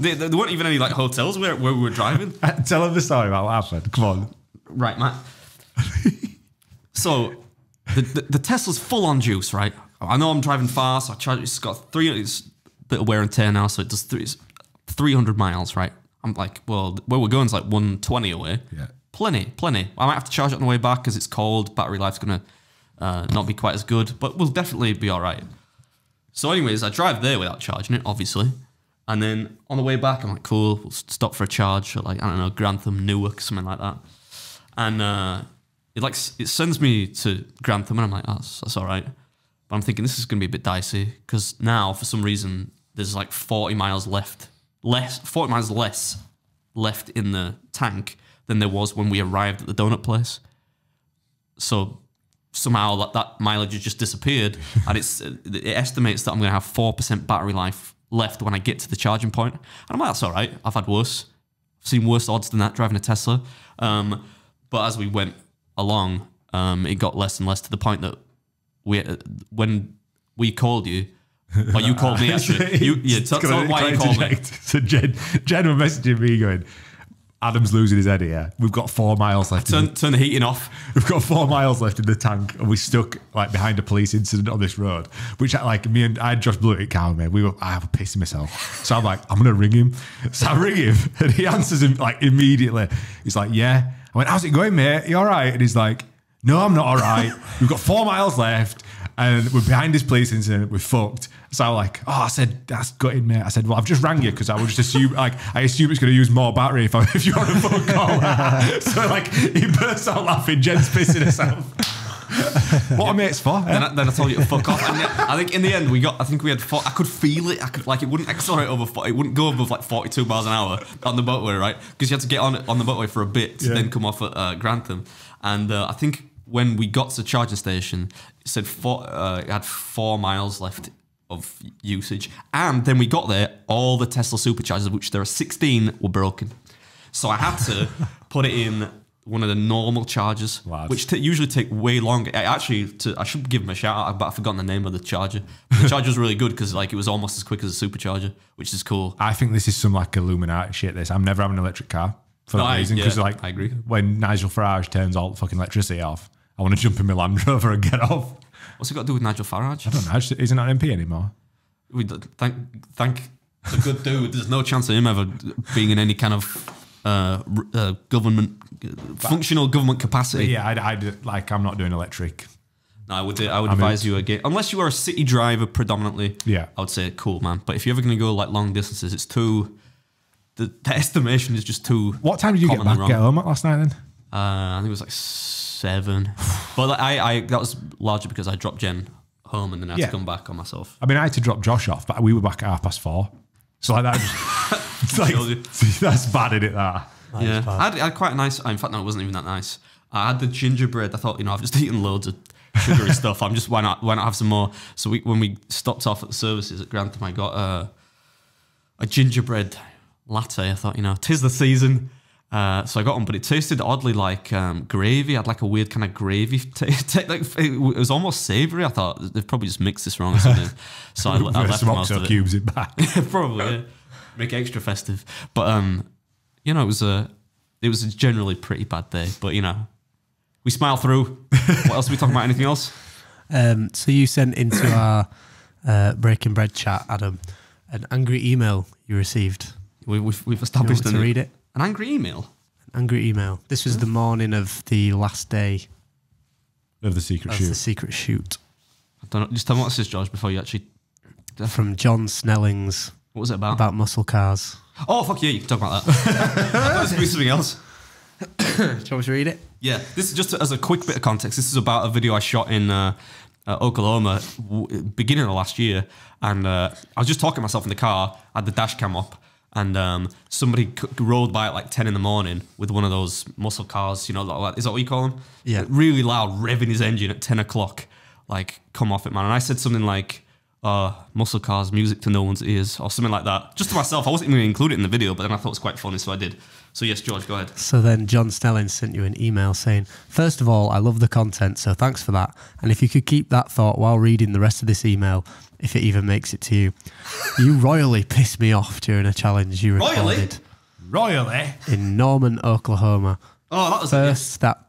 There weren't even any like hotels where we were driving. Tell them the story about what happened. Come on. Right, Matt. So the Tesla's full on juice, right? I know I'm driving fast. I charge. It's got it's a bit of wear and tear now, so it does 300 miles, right? I'm like, well, where we're going is like 120 away. Yeah. Plenty. I might have to charge it on the way back because it's cold. Battery life's gonna not be quite as good, but we'll definitely be all right. So anyways, I drive there without charging it, obviously. And then on the way back, I'm like, cool, we'll stop for a charge at like, I don't know, Grantham, Newark, something like that. And it sends me to Grantham and I'm like, oh, that's all right. But I'm thinking this is going to be a bit dicey because now for some reason, there's like 40 miles left in the tank than there was when we arrived at the donut place. So somehow that mileage has just disappeared and it estimates that I'm going to have 4% battery life left when I get to the charging point. And I'm like, that's all right. I've had worse. I've seen worse odds than that driving a Tesla. But as we went along, it got less and less to the point that when we called you, or you called me actually. Tell why you called me. So Jen was messaging me going, Adam's losing his head here. We've got 4 miles left. Turn the heating off. We've got 4 miles left in the tank and we're stuck like behind a police incident on this road, which like me and I had Josh Blewett calm me. I was pissing myself. So I'm like, I'm going to ring him. So I ring him and he answers him like immediately. He's like, yeah. I went, how's it going, mate? You all right? And he's like, no, I'm not all right. We've got 4 miles left and we're behind this police incident. We're fucked. So I'm like, oh, I said, that's gutting, mate. I said, well, I've just rang you because I would just assume, like, I assume it's going to use more battery if you're on a phone call. So, like, he bursts out laughing. Jen's pissing herself. What are mates for? Then I told you to fuck off. And I think in the end, I could feel it. It wouldn't accelerate over, it wouldn't go above like 42 miles an hour on the motorway, right? Because you had to get on the motorway for a bit to then come off at Grantham. And I think when we got to the charging station, it said it had 4 miles left of usage, and then we got there, all the Tesla superchargers, which there are 16, were broken. So I had to put it in one of the normal chargers, which usually take way longer. I should give them a shout out, but I've forgotten the name of the charger. The charger was really good because like it was almost as quick as a supercharger, which is cool. I think this is some like Illuminati shit. I'm never having an electric car for that reason, because like I agree. When Nigel Farage turns all the fucking electricity off, I want to jump in my Land Rover and get off. What's it got to do with Nigel Farage? I don't know. He's not an MP anymore. Thank the good dude. There's no chance of him ever being in any kind of functional government capacity. Yeah, I'm not doing electric. No, I would advise you again, unless you are a city driver predominantly. Yeah, I would say cool, man. But if you're ever going to go like long distances, it's too. The estimation is just too. What time did you get home last night then? I think it was like 7. But like, that was largely because I dropped Jen home and then I had to come back on myself. I mean, I had to drop Josh off, but we were back at 4:30. So like that, it's like, that's bad, isn't it? Yeah, I had quite a nice. In fact, no, it wasn't even that nice. I had the gingerbread. I thought, you know, I've just eaten loads of sugary stuff. I'm just why not have some more? So when we stopped off at the services at Grantham, I got a gingerbread latte. I thought, you know, 'tis the season. So I got one, but it tasted oddly like gravy. I had like a weird kind of gravy taste. Like, it was almost savoury. I thought they've probably just mixed this wrong or something. So I left most of cubes it back. Probably yeah. Make it extra festive. But you know, it was a generally pretty bad day. But you know, we smile through. What else are we talking about? Anything else? So you sent into our Breaking Bread chat, Adam, an angry email you received. We've established. Do you want me to read it? An angry email? An angry email. This was the morning of the last day of the secret shoot. The secret shoot. I don't know. Just tell me what this is, George, before you actually... From John Snelling's... What was it about? About muscle cars. Oh, fuck yeah, you can talk about that. That was something else. Do you want me to read it? Yeah. This is just as a quick bit of context. This is about a video I shot in... Oklahoma, beginning of last year. And I was just talking to myself in the car. I had the dash cam up. And somebody rolled by at like 10 in the morning with one of those muscle cars, you know, like, is that what you call them? Yeah. Really loud, revving his engine at 10 o'clock. Like, come off it, man. And I said something like, muscle cars music to no one's ears or something like that, just to myself. I wasn't even going to include it in the video, but then I thought it was quite funny, so I did. So yes, George, go ahead. So then John Stelling sent you an email saying, first of all, I love the content, so thanks for that, and if you could keep that thought while reading the rest of this email, if it even makes it to you. You royally pissed me off during a challenge you recorded. Royally? In Norman, Oklahoma. Oh, that was first, that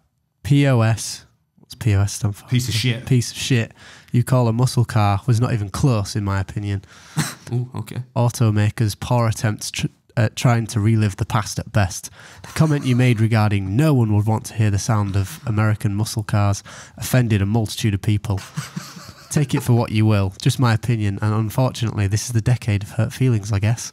POS. What's POS stand for? Piece of shit. Piece of shit. You call a muscle car was not even close, in my opinion. Ooh, okay. Automaker's poor attempts at trying to relive the past at best. The comment you made regarding no one would want to hear the sound of American muscle cars offended a multitude of people. Take it for what you will. Just my opinion, and unfortunately, this is the decade of hurt feelings, I guess.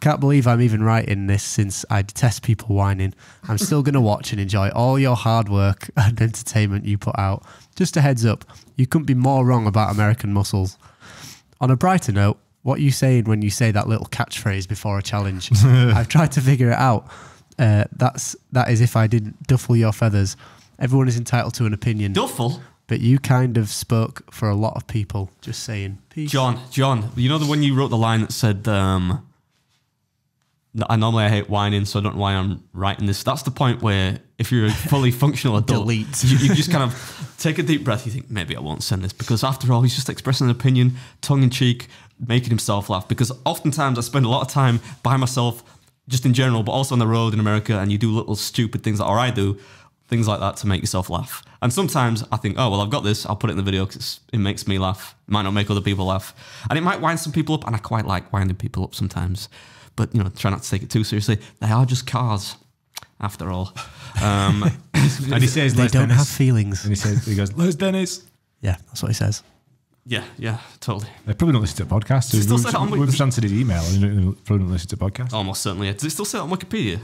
Can't believe I'm even writing this since I detest people whining. I'm still going to watch and enjoy all your hard work and entertainment you put out. Just a heads up, you couldn't be more wrong about American muscles. On a brighter note, what are you saying when you say that little catchphrase before a challenge? I've tried to figure it out. That is if I didn't duffle your feathers. Everyone is entitled to an opinion. Duffle? But you kind of spoke for a lot of people, just saying. Peace. John, you know the one you wrote the line that said, I normally hate whining, so I don't know why I'm writing this. That's the point where if you're a fully functional adult, you just kind of take a deep breath. You think, maybe I won't send this, because after all, he's just expressing an opinion, tongue in cheek, making himself laugh. Because oftentimes I spend a lot of time by myself, just in general, but also on the road in America, and you do little stupid things, or I do, things like that to make yourself laugh. And sometimes I think, oh, well, I've got this. I'll put it in the video because it makes me laugh. It might not make other people laugh. And it might wind some people up. And I quite like winding people up sometimes. But, you know, try not to take it too seriously. They are just cars, after all. And he says, Les Dennis. They don't have feelings. And he goes, Les Dennis. Yeah, that's what he says. Yeah, yeah, totally. They probably don't listen to podcasts. We've answered his email and they probably don't listen to podcasts. Almost certainly. Does it still say that on Wikipedia?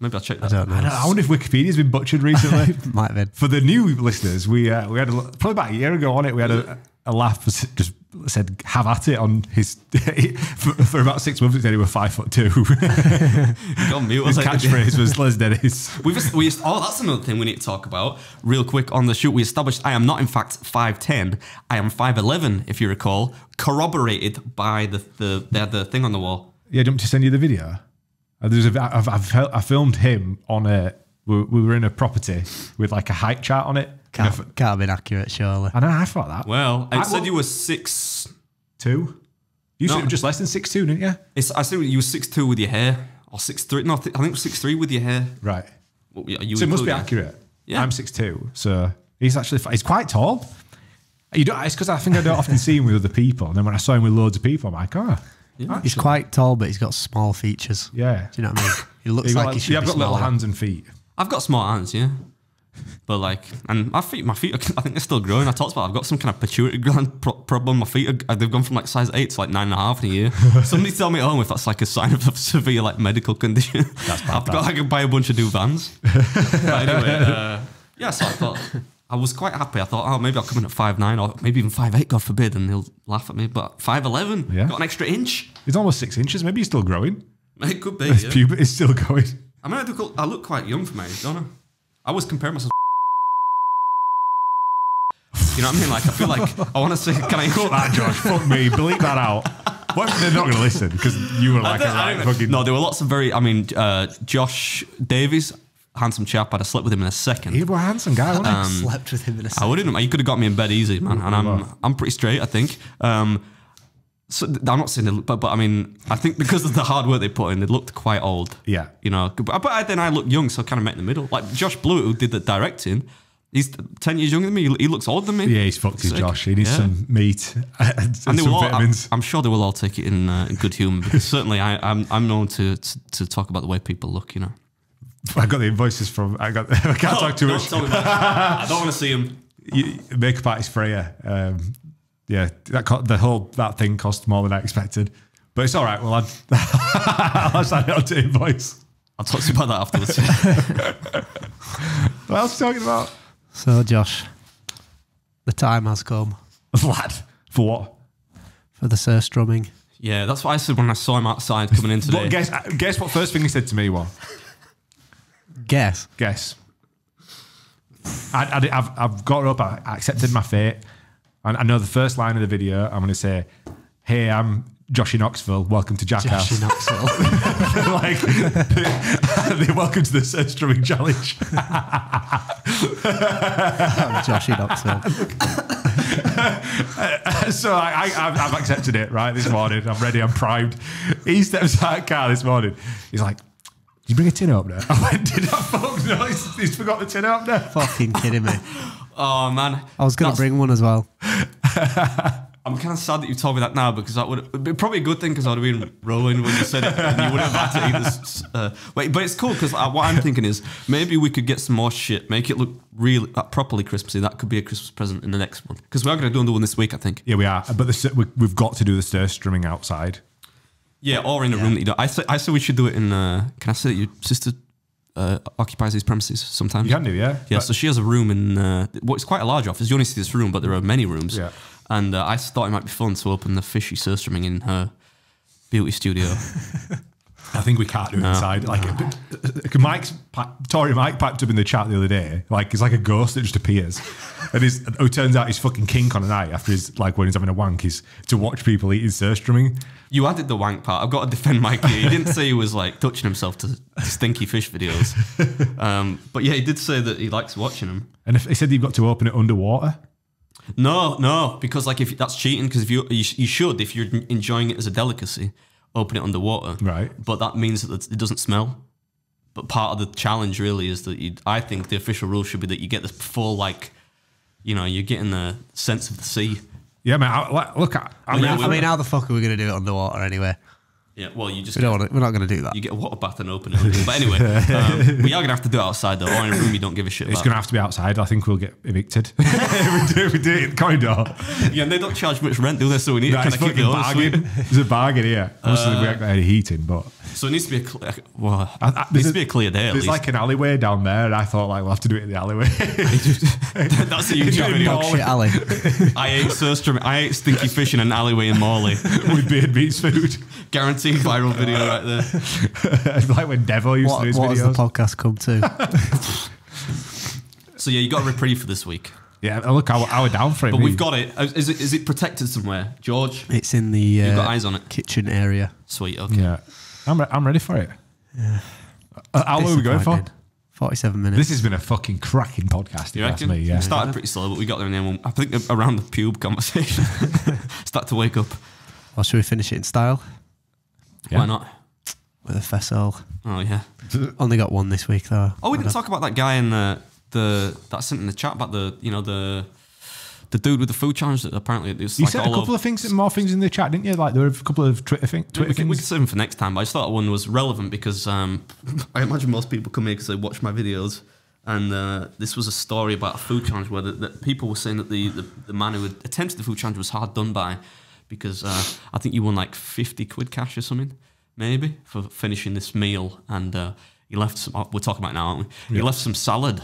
Maybe I'll check that out. I wonder if Wikipedia's been butchered recently. Might have been. For the new listeners, we had probably about a year ago on it, we had a laugh that just said, have at it on his... for about 6 months, he said he was 5'2". Got mute. His catchphrase was Les Dennis. Oh, that's another thing we need to talk about. Real quick on the shoot, we established I am not, in fact, 5'10". I am 5'11", if you recall, corroborated by the thing on the wall. Yeah, do you want me to send you the video? I filmed him on a... We were in a property with like a height chart on it. Can't have been accurate, surely. I know, I thought that. Well, it said you were 6'2". You said you were just less than 6'2", didn't you? I said you were 6'2" with your hair. Or 6'3". No, I think it was 6'3" with your hair. Right. Well, so it must be accurate. Yeah. I'm 6'2", so he's quite tall. It's because I think I don't often see him with other people. And then when I saw him with loads of people, I'm like, oh... Yeah, he's quite tall, but he's got small features. Yeah. Do you know what I mean? He looks like he should be smaller. I've got little hands and feet. I've got small hands, yeah. But like, and my feet, I think they're still growing. I talked about I've got some kind of pituitary gland problem. My feet, they've gone from like size 8 to like 9.5 in a year. Somebody tell me at home if that's like a sign of a severe like medical condition. That's bad. I could buy a bunch of new Vans. But anyway, yeah, so I thought... I was quite happy. I thought, oh, maybe I'll come in at 5'9", or maybe even 5'8", God forbid, and they'll laugh at me. But 5'11", yeah. Got an extra inch. It's almost 6 inches. Maybe he's still growing. It could be. His puberty is still going. I mean, I look quite young for my age, don't I? I always compare myself. You know what I mean? Like, I feel like I want to say, can I cut that, Josh? Fuck me, bleep that out. What if they're not going to listen? Because you were like a right fucking. No, there were lots of Josh Davies. Handsome chap, I'd have slept with him in a second. He was a handsome guy, wasn't he? Slept with him in a second. I wouldn't. You could have got me in bed easy, man. And I'm pretty straight, I think. So I'm not saying, but I mean, I think because of the hard work they put in, they looked quite old. Yeah, you know. But then I look young, so I kind of met in the middle. Like Josh Blewett, who did the directing, he's 10 years younger than me. He looks older than me. Yeah, he's fucked his Josh. He needs some meat and some vitamins. I'm sure they will all take it in good humor. Because certainly, I'm known to talk about the way people look. You know. I got the invoices from. I can't talk too much. I don't want to see him. Makeup artist Freya. Yeah, that thing cost more than I expected, but it's all right. Well, I'll sign it on to invoice. I'll talk to you about that afterwards. What else are you talking about? So, Josh, the time has come. Lad, for what? For the surf drumming. Yeah, that's what I said when I saw him outside coming in today. But guess what? First thing he said to me was. Guess. I've got up. I accepted my fate. And I know the first line of the video. I'm going to say, hey, I'm Joshie Knoxville, welcome to Jackass. Joshie Knoxville. Like, welcome to the search drumming challenge. I'm Joshie Knoxville. So I've accepted it, right, this morning. I'm ready, I'm primed. He steps out of the car this morning. He's like, did you bring a tin opener? I went, did I? Fuck no, he's forgot the tin opener. Fucking kidding me. Oh, man. I was going to bring one as well. I'm kind of sad that you told me that now, because that would be probably a good thing, because I would have been rolling when you said it and you wouldn't have had to eat this. Wait, but it's cool, because what I'm thinking is maybe we could get some more shit, make it look really properly Christmassy. That could be a Christmas present in the next one, because we are going to do another one this week, I think. Yeah, we are. But we've got to do the stir strumming outside. Yeah, or in a room that you don't. I say we should do it in. Can I say that your sister occupies these premises sometimes? You can do, yeah. Yeah, so she has a room in. Well, it's quite a large office. You only see this room, but there are many rooms. Yeah. And I thought it might be fun to open the fishy stir strumming in her beauty studio. I think we can't do it inside. Like, Tory Mike piped up in the chat the other day. Like, he's like a ghost that just appears, and it turns out he's fucking kink on a night after his, like, when he's having a wank, he's to watch people eating stir strumming. You added the wank part. I've got to defend Mike here. He didn't say he was like touching himself to stinky fish videos, but yeah, he did say that he likes watching them. And if, he said you've got to open it underwater. No, no, because like if that's cheating, because if you should, if you're enjoying it as a delicacy, open it underwater. Right. But that means that it doesn't smell. But part of the challenge really is that I think the official rule should be that you get this full, like, you know, you're getting the sense of the sea. Yeah, man. I mean, how the fuck are we going to do it underwater anyway? Yeah, well, we're not going to do that. You get a water bath and open it. But anyway, we are going to have to do it outside, though, or in a room you don't give a shit about. It's going to have to be outside. I think we'll get evicted. we do it in the corridor. Yeah, and they don't charge much rent, do they? So we need to kind of keep the bargain. It's a bargain, yeah. Obviously, we haven't got any heating, but... So it needs to be a clear day, at least. There's like an alleyway down there, and I thought, like, we'll have to do it in the alleyway. That's a huge alley. I ate stinky fish in an alleyway in Morley. With beer and beets food. Guaranteed. Viral video right there. It's like when Devo used to do his videos. What has the podcast come to? So yeah, you got a reprieve for this week. Yeah, look, I was down for it. But we've got it. Is it protected somewhere, George? It's in the You've got eyes on it. Kitchen area. Sweet, okay. Yeah. I'm ready for it. Yeah. How long are we going for? 47 minutes. This has been a fucking cracking podcast. You reckon? Me, yeah. We started pretty slow, but we got there in the end. I think around the pube conversation. Start to wake up. Or should we finish it in style? Yeah. Why not? With a fessel. Oh, yeah. Only got one this week, though. Oh, we didn't talk about that guy in that sent in the chat about the dude with the food challenge that apparently... It was, you like, said a couple of things, more things in the chat, didn't you? Like, there were a couple of Twitter things. We could save them for next time, but I just thought one was relevant because I imagine most people come here because they watch my videos, and this was a story about a food challenge where that people were saying that the man who had attempted the food challenge was hard done by, because I think you won like 50 quid cash or something, maybe, for finishing this meal. And he left some, we're talking about it now, aren't we? He left some salad.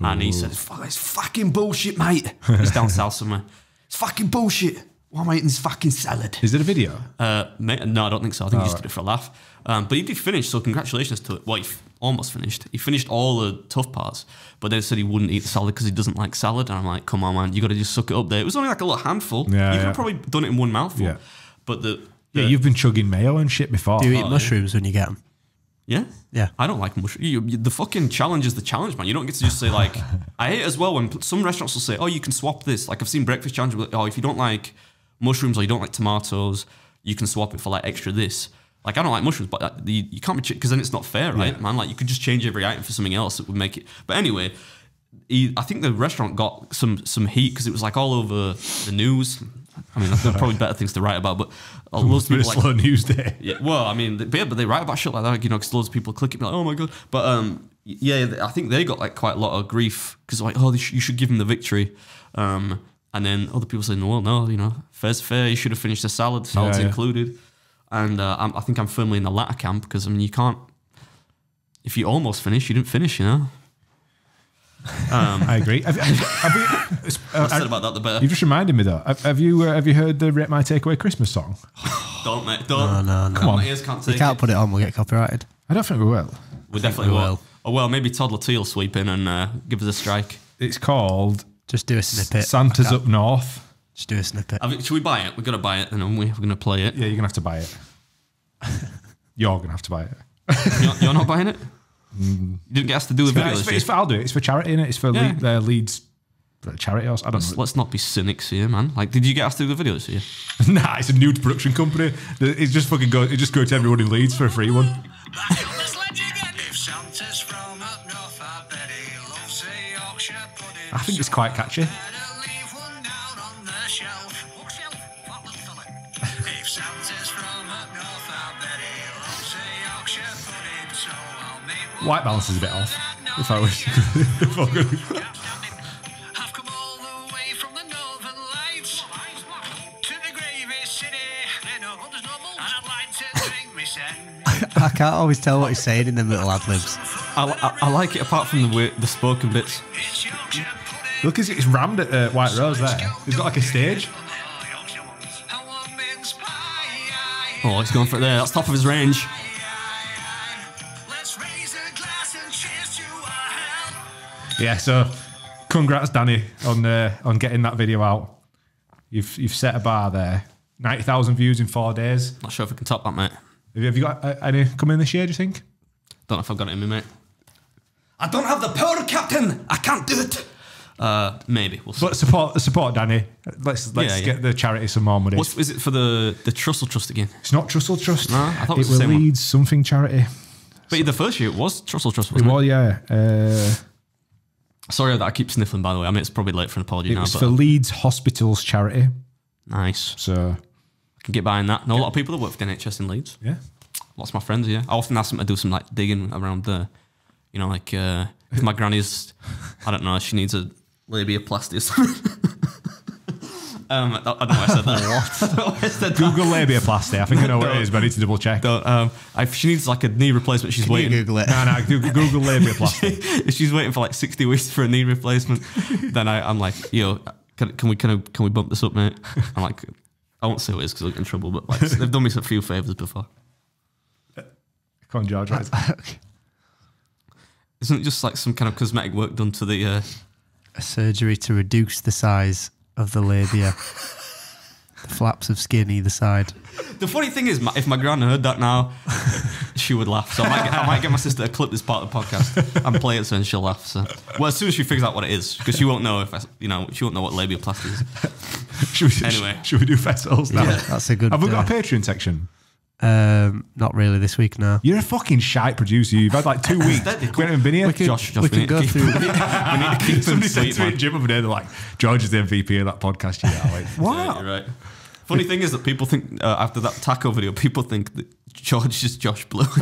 Ooh. And he said, fuck, it's fucking bullshit, mate. He's down south somewhere. It's fucking bullshit. Why am I eating this fucking salad? Is there a video? Mate, no, I don't think so. I think he just did it for a laugh. But he did finish, so congratulations to it. Well, he almost finished. He finished all the tough parts, but then said he wouldn't eat the salad because he doesn't like salad. And I'm like, come on, man, you got to just suck it up there. It was only like a little handful. Yeah, you could have probably done it in one mouthful. Yeah. But yeah, you've been chugging mayo and shit before. Do you eat mushrooms when you get them? Yeah? Yeah. I don't like mushrooms. The fucking challenge is the challenge, man. You don't get to just say, like, I hate it as well when some restaurants will say, oh, you can swap this. Like, I've seen breakfast challenge, like, oh, if you don't like mushrooms or you don't like tomatoes, you can swap it for like extra this. Like, I don't like mushrooms, but you can't be, because then it's not fair, right, man? Like, you could just change every item for something else that would make it. But anyway, I think the restaurant got some heat because it was like all over the news. I mean, there are probably better things to write about, but loads of people like slow news day. Yeah, well, I mean, but they write about shit like that, you know, because loads of people click it, be like, oh my god. But yeah, I think they got like quite a lot of grief because like, oh, you should give them the victory. And then other people saying, well, no, you know, fair's fair. You should have finished the salad. Salad's included. And I think I'm firmly in the latter camp because, I mean, you can't... If you almost finish, you didn't finish, you know? I agree. I said about that the better. You just reminded me, though. Have you heard the Rate My Takeaway Christmas song? Don't, mate. Don't. No. Come on. My ears can't take it. You can't put it on. We'll get copyrighted. I don't think we will. We definitely will. Oh, well, maybe Todd Latte will sweep in and give us a strike. It's called... Just do a snippet. Santa's Up North. Just do a snippet. Should we buy it? We're going to buy it, and then we're going to play it. Yeah, you're going to have to buy it. You're going to have to buy it. You're not buying it? Mm. You didn't get us to do the video. I'll do it. It's for charity, innit? It's for Leeds charity. Or I don't know. Let's not be cynics here, man. Like, did you get us to do the video this year? Nah, it's a nude production company. It just fucking goes. It just goes to everyone in Leeds for a free one. I think it's quite catchy. White balance is a bit off. If I was, if I could. I've come all the way from the Northern Lights to the Gravy City. They know there's no malt, and I'd like to drink me set. I can't always tell what he's saying in them little ad libs. I like it apart from the spoken bits. Look, it's rammed at White Rose there. He's got like a stage. Oh, he's going for it there. That's top of his range. Yeah, so congrats, Danny, on getting that video out. You've set a bar there. 90,000 views in 4 days. Not sure if I can top that, mate. Have you got any coming this year, do you think? Don't know if I've got it in me, mate. I don't have the power, Captain. I can't do it. Maybe. We'll see. But support Danny. Let's get the charity some more money. What is it for the Trussell Trust again? It's not Trussell Trust. No, I thought it was the same Leeds something charity. But so, the first year it was Trussell Trust, wasn't it? Well, yeah. Sorry that I keep sniffling, by the way. I mean, it's probably late for an apology now. It's for Leeds Hospitals Charity. Nice. So I can get behind that. Know a lot of people that work for the NHS in Leeds. Yeah. Lots of my friends, yeah. I often ask them to do some, like, digging around the, you know, like, if my granny's, I don't know, she needs a labiaplasty or something. I don't know why I said that. Google labiaplasty. I think I know what it is, but I need to double check. If she needs like a knee replacement, she's waiting. Google it. No, Google labiaplasty. If she's waiting for like 60 weeks for a knee replacement, then I'm like, yo, can we bump this up, mate? I'm like, I won't say what it is because I'll get in trouble, but like, they've done me a few favours before. Come on, George. Right? Isn't it just like some kind of cosmetic work done to the... A surgery to reduce the size of the labia, the flaps of skin either side. The funny thing is, if my gran heard that now, she would laugh. So I might get my sister to clip this part of the podcast and play it, so and she'll laugh. So, well, as soon as she figures out what it is, because she won't know if she won't know what labiaplasty is. Should we do festivals now? Yeah, that's a good. Have we got a Patreon section? Not really this week, no. You're a fucking shite producer. You've had like 2 weeks. We haven't been here. Josh, we can go through. We need to keep somebody said to me at gym over there. They're like, George is the MVP of that podcast. Yeah, what? Yeah, you're right. Funny thing is that people think after that taco video, people think that George is Josh Blue. Anyway,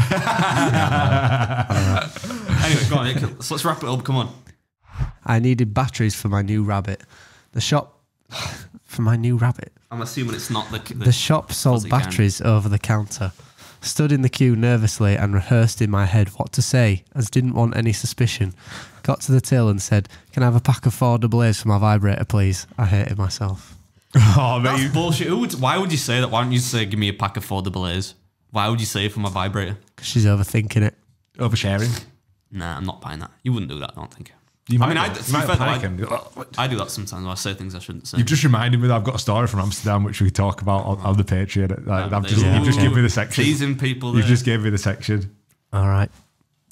go on. Let's wrap it up. Come on. I needed batteries for my new rabbit. The shop for my new rabbit. I'm assuming it's not the shop sold batteries over the counter. Stood in the queue nervously and rehearsed in my head what to say, as didn't want any suspicion. Got to the till and said, "Can I have a pack of 4 double A's for my vibrator, please?" I hated myself. Oh, that's bullshit. Why would you say that? Why don't you say, "Give me a pack of 4 double A's"? Why would you say for my vibrator? Because she's overthinking it. Oversharing. Nah, I'm not buying that. You wouldn't do that, I don't think. I do that sometimes. I say things I shouldn't say. You've just reminded me that I've got a story from Amsterdam which we talk about on the Patreon. Like, you've just given me the section. Teasing people. You've just given me the section. All right.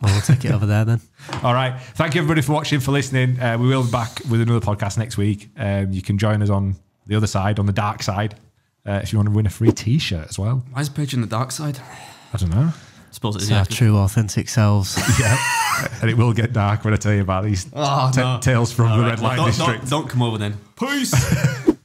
Well, we'll take it over there then. All right. Thank you, everybody, for watching, for listening. We will be back with another podcast next week. You can join us on the other side, on the dark side, if you want to win a free T-shirt as well. Why is Patreon the dark side? I don't know. It's our true, authentic selves. Yeah, and it will get dark when I tell you about these tales from the Red Light District. Don't come over then. Peace.